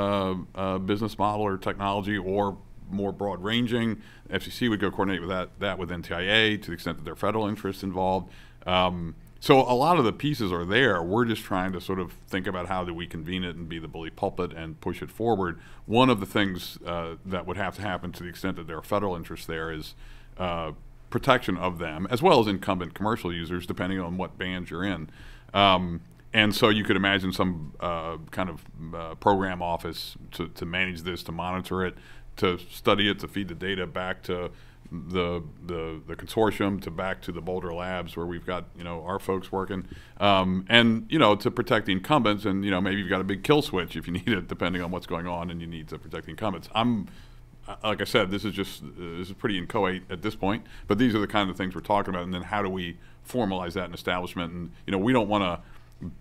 uh, business model or technology, or more broad-ranging. F C C would go coordinate with that that with N T I A to the extent that there are federal interests involved. Um, so a lot of the pieces are there. We're just trying to sort of think about how do we convene it and be the bully pulpit and push it forward. One of the things uh, that would have to happen to the extent that there are federal interests there is uh, protection of them, as well as incumbent commercial users, depending on what band you're in. Um, And so you could imagine some uh, kind of uh, program office to, to manage this, to monitor it, to study it, to feed the data back to the, the the consortium, to back to the Boulder labs where we've got, you know, our folks working, um, and, you know, to protect the incumbents. And, you know, maybe you've got a big kill switch if you need it, depending on what's going on, and you need to protect the incumbents. I'm, like I said, this is just uh, this is pretty inchoate at this point, but these are the kind of things we're talking about. And then how do we formalize that in establishment? And, you know, we don't want to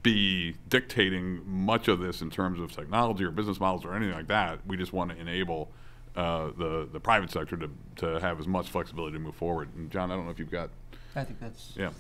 be dictating much of this in terms of technology or business models or anything like that. We just want to enable Uh, the the private sector to to have as much flexibility to move forward. And John, I don't know if you've got. I think that's. Yeah.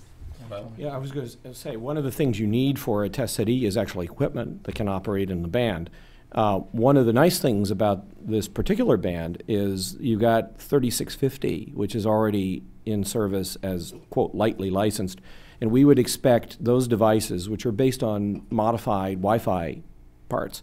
Well, yeah, I was going to say one of the things you need for a test city is actually equipment that can operate in the band. Uh, one of the nice things about this particular band is you got thirty-six fifty, which is already in service as, quote, lightly licensed, and we would expect those devices, which are based on modified Wi-Fi parts,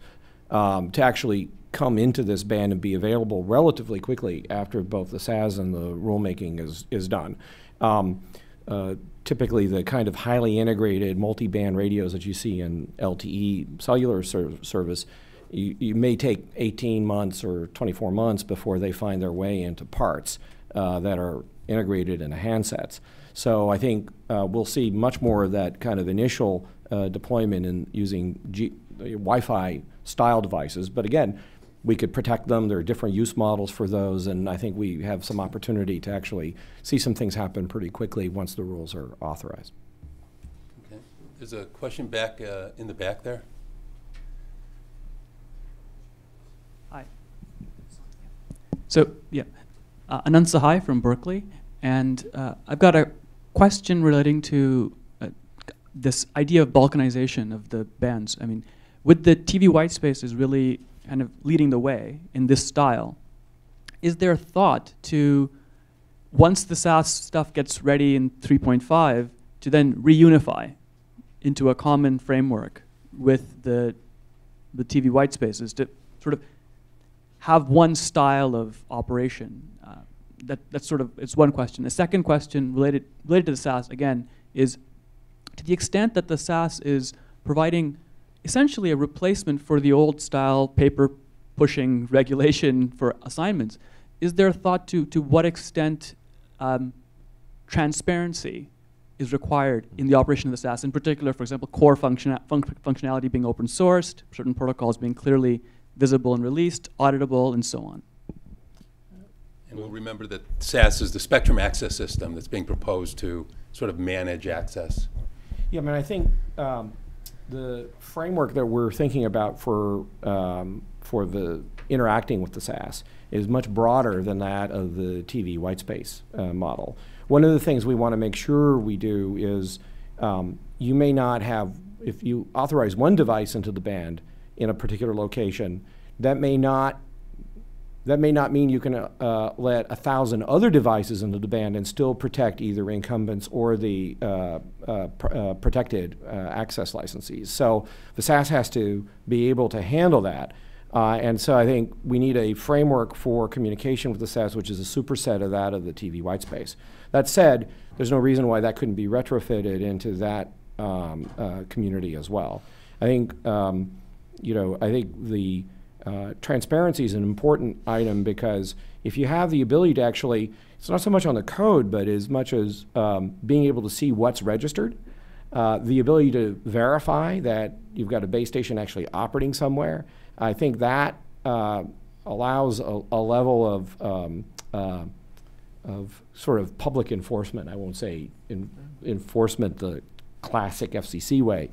um, to actually come into this band and be available relatively quickly after both the S A S and the rulemaking is, is done. Um, uh, typically the kind of highly integrated multi-band radios that you see in L T E cellular ser service, you, you may take eighteen months or twenty-four months before they find their way into parts uh, that are integrated into handsets. So I think uh, we'll see much more of that kind of initial uh, deployment in using G Wi-Fi style devices, but again, we could protect them. There are different use models for those, and I think we have some opportunity to actually see some things happen pretty quickly once the rules are authorized. Okay. There's a question back uh, in the back there. Hi. So, yeah, uh, Anant Sahai from Berkeley, and uh, I've got a question relating to uh, this idea of balkanization of the bands. I mean, with the T V white space is really kind of leading the way in this style, is there a thought to, once the S A S stuff gets ready in three point five, to then reunify into a common framework with the, the T V white spaces to sort of have one style of operation? Uh, that, that's sort of, it's one question. The second question related, related to the S A S, again, is to the extent that the S A S is providing essentially a replacement for the old style paper pushing regulation for assignments, is there a thought to to what extent um, transparency is required in the operation of the S A S, in particular, for example, core function, fun functionality being open sourced, certain protocols being clearly visible and released, auditable, and so on. And we'll remember that S A S is the Spectrum Access System that's being proposed to sort of manage access. Yeah, I mean, I think um, the framework that we're thinking about for, um, for the interacting with the S A S is much broader than that of the T V white space uh, model. One of the things we want to make sure we do is um, you may not have, if you authorize one device into the band in a particular location, that may not That may not mean you can uh, let a thousand other devices into the band and still protect either incumbents or the uh, uh, pr uh, protected uh, access licensees. So the S A S has to be able to handle that. Uh, and so I think we need a framework for communication with the S A S, which is a superset of that of the T V white space. That said, there's no reason why that couldn't be retrofitted into that um, uh, community as well. I think, um, you know, I think the Uh, transparency is an important item, because if you have the ability to actually, it's not so much on the code, but as much as um, being able to see what's registered, uh, the ability to verify that you've got a base station actually operating somewhere, I think that uh, allows a, a level of, um, uh, of sort of public enforcement. I won't say in, enforcement the classic F C C way.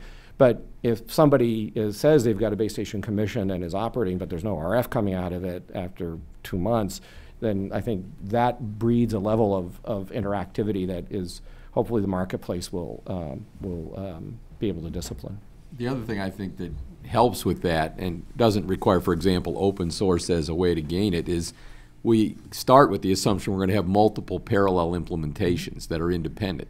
But if somebody is, says they've got a base station commission and is operating, but there's no R F coming out of it after two months, then I think that breeds a level of, of interactivity that is hopefully the marketplace will, um, will um, be able to discipline. The other thing I think that helps with that and doesn't require, for example, open source as a way to gain it is we start with the assumption we're going to have multiple parallel implementations that are independent.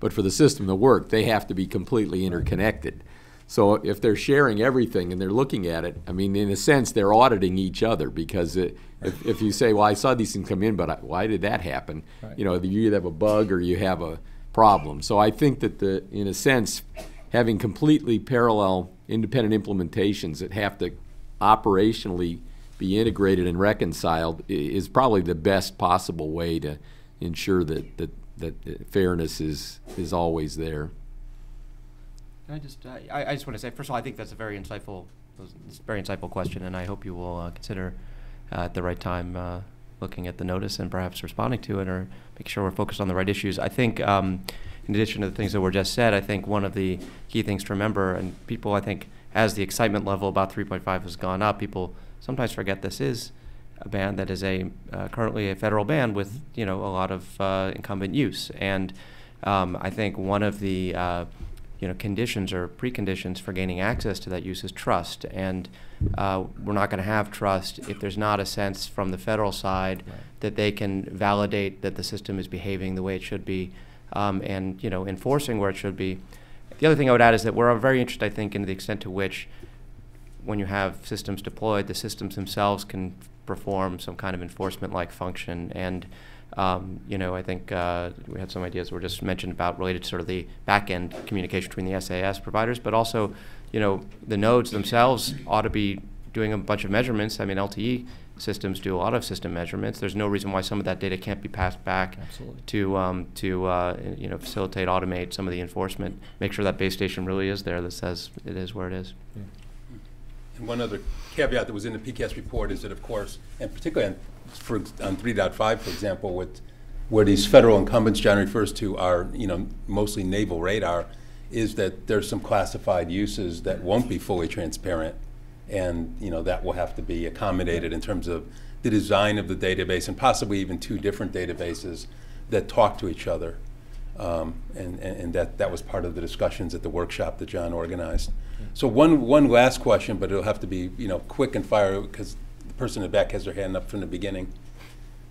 But for the system to work, they have to be completely interconnected. So if they're sharing everything and they're looking at it, I mean, in a sense, they're auditing each other, because it, if, if you say, well, I saw these things come in, but I, why did that happen? Right. You know, you either have a bug or you have a problem. So I think that, the, in a sense, having completely parallel independent implementations that have to operationally be integrated and reconciled is probably the best possible way to ensure that, that that fairness is, is always there. Can I just, uh, I, I just want to say, first of all, I think that's a very insightful, very insightful question, and I hope you will uh, consider uh, at the right time uh, looking at the notice and perhaps responding to it, or make sure we're focused on the right issues. I think, um, in addition to the things that were just said, I think one of the key things to remember, and people, I think, as the excitement level about three point five has gone up, people sometimes forget this is a ban that is a uh, currently a federal ban with, you know, a lot of uh, incumbent use. And um, I think one of the uh, you know, conditions or preconditions for gaining access to that use is trust. And uh, we're not going to have trust if there's not a sense from the federal side right. that they can validate that the system is behaving the way it should be, um, and, you know, enforcing where it should be. The other thing I would add is that we're very interested, I think, in the extent to which, when you have systems deployed, the systems themselves can perform some kind of enforcement-like function. And, um, you know, I think uh, we had some ideas that were just mentioned about related to sort of the back-end communication between the S A S providers, but also, you know, the nodes themselves ought to be doing a bunch of measurements. I mean, L T E systems do a lot of system measurements. There's no reason why some of that data can't be passed back Absolutely. to, um, to uh, you know, facilitate, automate some of the enforcement, make sure that base station really is there that says it is where it is. Yeah. And one other caveat that was in the P C A S T report is that, of course, and particularly on, for, on three point five, for example, with, where these federal incumbents John refers to are, you know, mostly naval radar, is that there's some classified uses that won't be fully transparent, and, you know, that will have to be accommodated in terms of the design of the database, and possibly even two different databases that talk to each other. Um, and, and, and that, that was part of the discussions at the workshop that John organized. So one, one last question, but it'll have to be, you know, quick and fire, because the person in the back has their hand up from the beginning.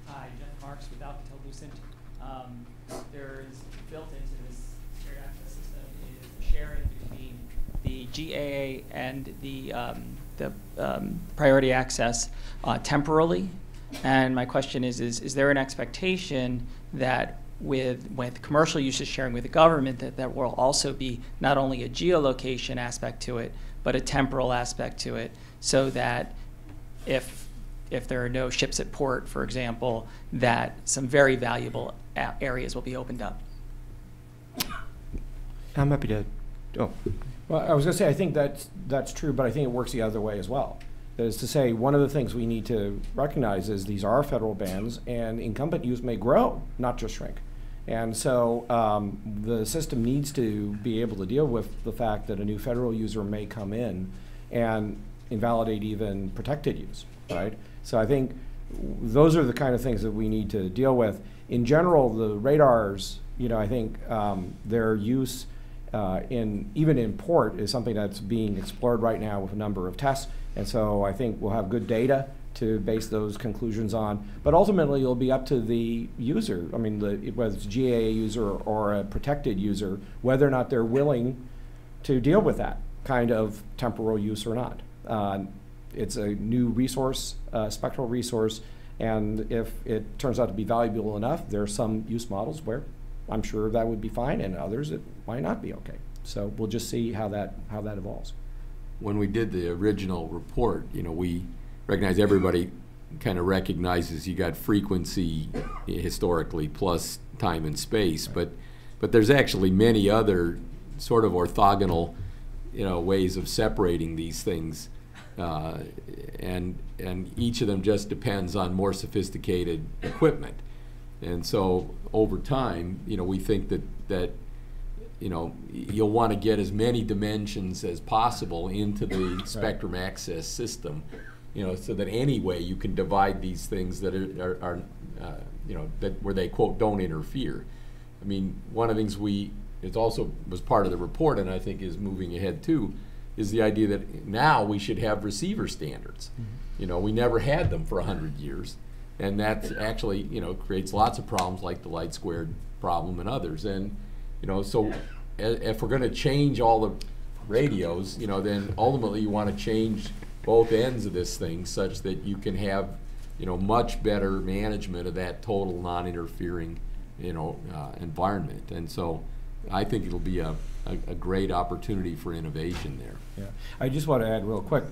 Hi, Jeff Marks with Alcatel-Lucent. Um, there is built into this shared access system is the sharing between the G A A and the, um, the um, priority access uh, temporally. And my question is, is, is there an expectation that with, with commercial uses sharing with the government, that, that will also be not only a geolocation aspect to it, but a temporal aspect to it, so that if, if there are no ships at port, for example, that some very valuable areas will be opened up? I'm happy to. Oh, well, I was going to say I think that's that's true, but I think it works the other way as well. That is to say, one of the things we need to recognize is these are federal bans, and incumbent use may grow, not just shrink. And so um, the system needs to be able to deal with the fact that a new federal user may come in and invalidate even protected use, right? So I think those are the kind of things that we need to deal with. In general, the radars, you know, I think um, their use uh, in even in port is something that's being explored right now with a number of tests. And so I think we'll have good data to base those conclusions on. But ultimately, it'll be up to the user. I mean, the, whether it's a G A A user or a protected user, whether or not they're willing to deal with that kind of temporal use or not. Uh, it's a new resource, uh, spectral resource. And if it turns out to be valuable enough, there are some use models where I'm sure that would be fine, and others it might not be okay. So we'll just see how that how that evolves. When we did the original report, you know, we recognize everybody kind of recognizes you got frequency historically plus time and space, but but there's actually many other sort of orthogonal, you know, ways of separating these things. Uh, and and each of them just depends on more sophisticated equipment, and so over time, you know, we think that that you know you'll want to get as many dimensions as possible into the spectrum access system, you know, so that any way you can divide these things that are, are, are uh, you know, that where they quote don't interfere. I mean, one of the things we it also was part of the report, and I think is moving ahead too, is the idea that now we should have receiver standards. Mm-hmm. You know, we never had them for a hundred years, and that's actually, you know, creates lots of problems like the light squared problem and others. And, you know, so if we're going to change all the radios, you know, then ultimately you want to change both ends of this thing such that you can have, you know, much better management of that total non-interfering, you know, uh, environment. And so I think it'll be a, a, a great opportunity for innovation there. Yeah, I just want to add real quick,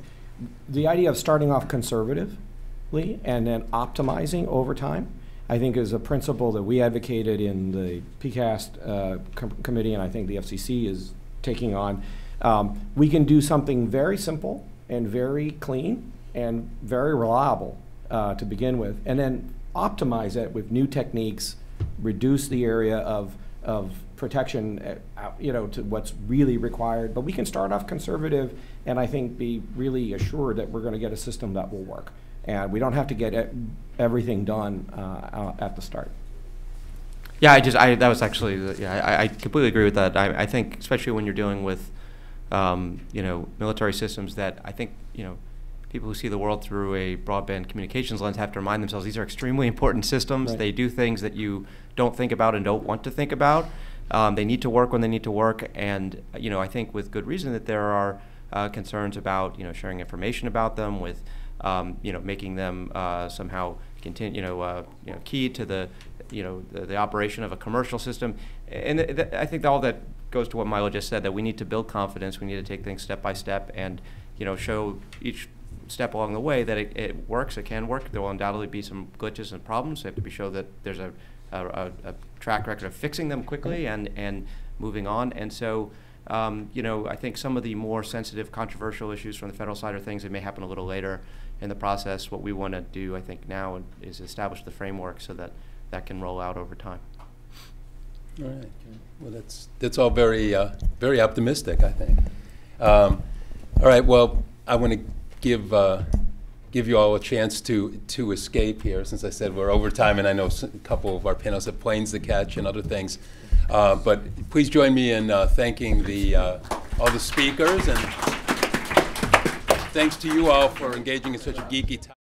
the idea of starting off conservatively and then optimizing over time, I think is a principle that we advocated in the P CAST uh, com committee, and I think the F C C is taking on. Um, we can do something very simple and very clean and very reliable uh, to begin with, and then optimize it with new techniques, reduce the area of of protection, you know, to what's really required. But we can start off conservative and I think be really assured that we're going to get a system that will work. And we don't have to get everything done uh, at the start. Yeah, I just, I, that was actually, the, yeah, I, I completely agree with that. I, I think, especially when you're dealing with, um, you know, military systems that I think, you know, people who see the world through a broadband communications lens have to remind themselves these are extremely important systems. Right. They do things that you don't think about and don't want to think about. Um, they need to work when they need to work, and you know I think with good reason that there are uh, concerns about you know sharing information about them with um, you know making them uh, somehow continue you know uh, you know key to the you know the, the operation of a commercial system, and th th I think that all that goes to what Milo just said, that we need to build confidence, we need to take things step by step, and you know show each step along the way that it, it works, it can work. There will undoubtedly be some glitches and problems. They have to be shown that there's a A, a track record of fixing them quickly and, and moving on. And so, um, you know, I think some of the more sensitive, controversial issues from the federal side are things that may happen a little later in the process. What we want to do, I think, now is establish the framework so that that can roll out over time. All right. Well, that's, that's all very, uh, very optimistic, I think. Um, all right. Well, I want to give uh, give you all a chance to to escape here, since I said we're over time, and I know a couple of our panelists have planes to catch and other things. Uh, but please join me in uh, thanking the uh, all the speakers, and thanks to you all for engaging in such a geeky time.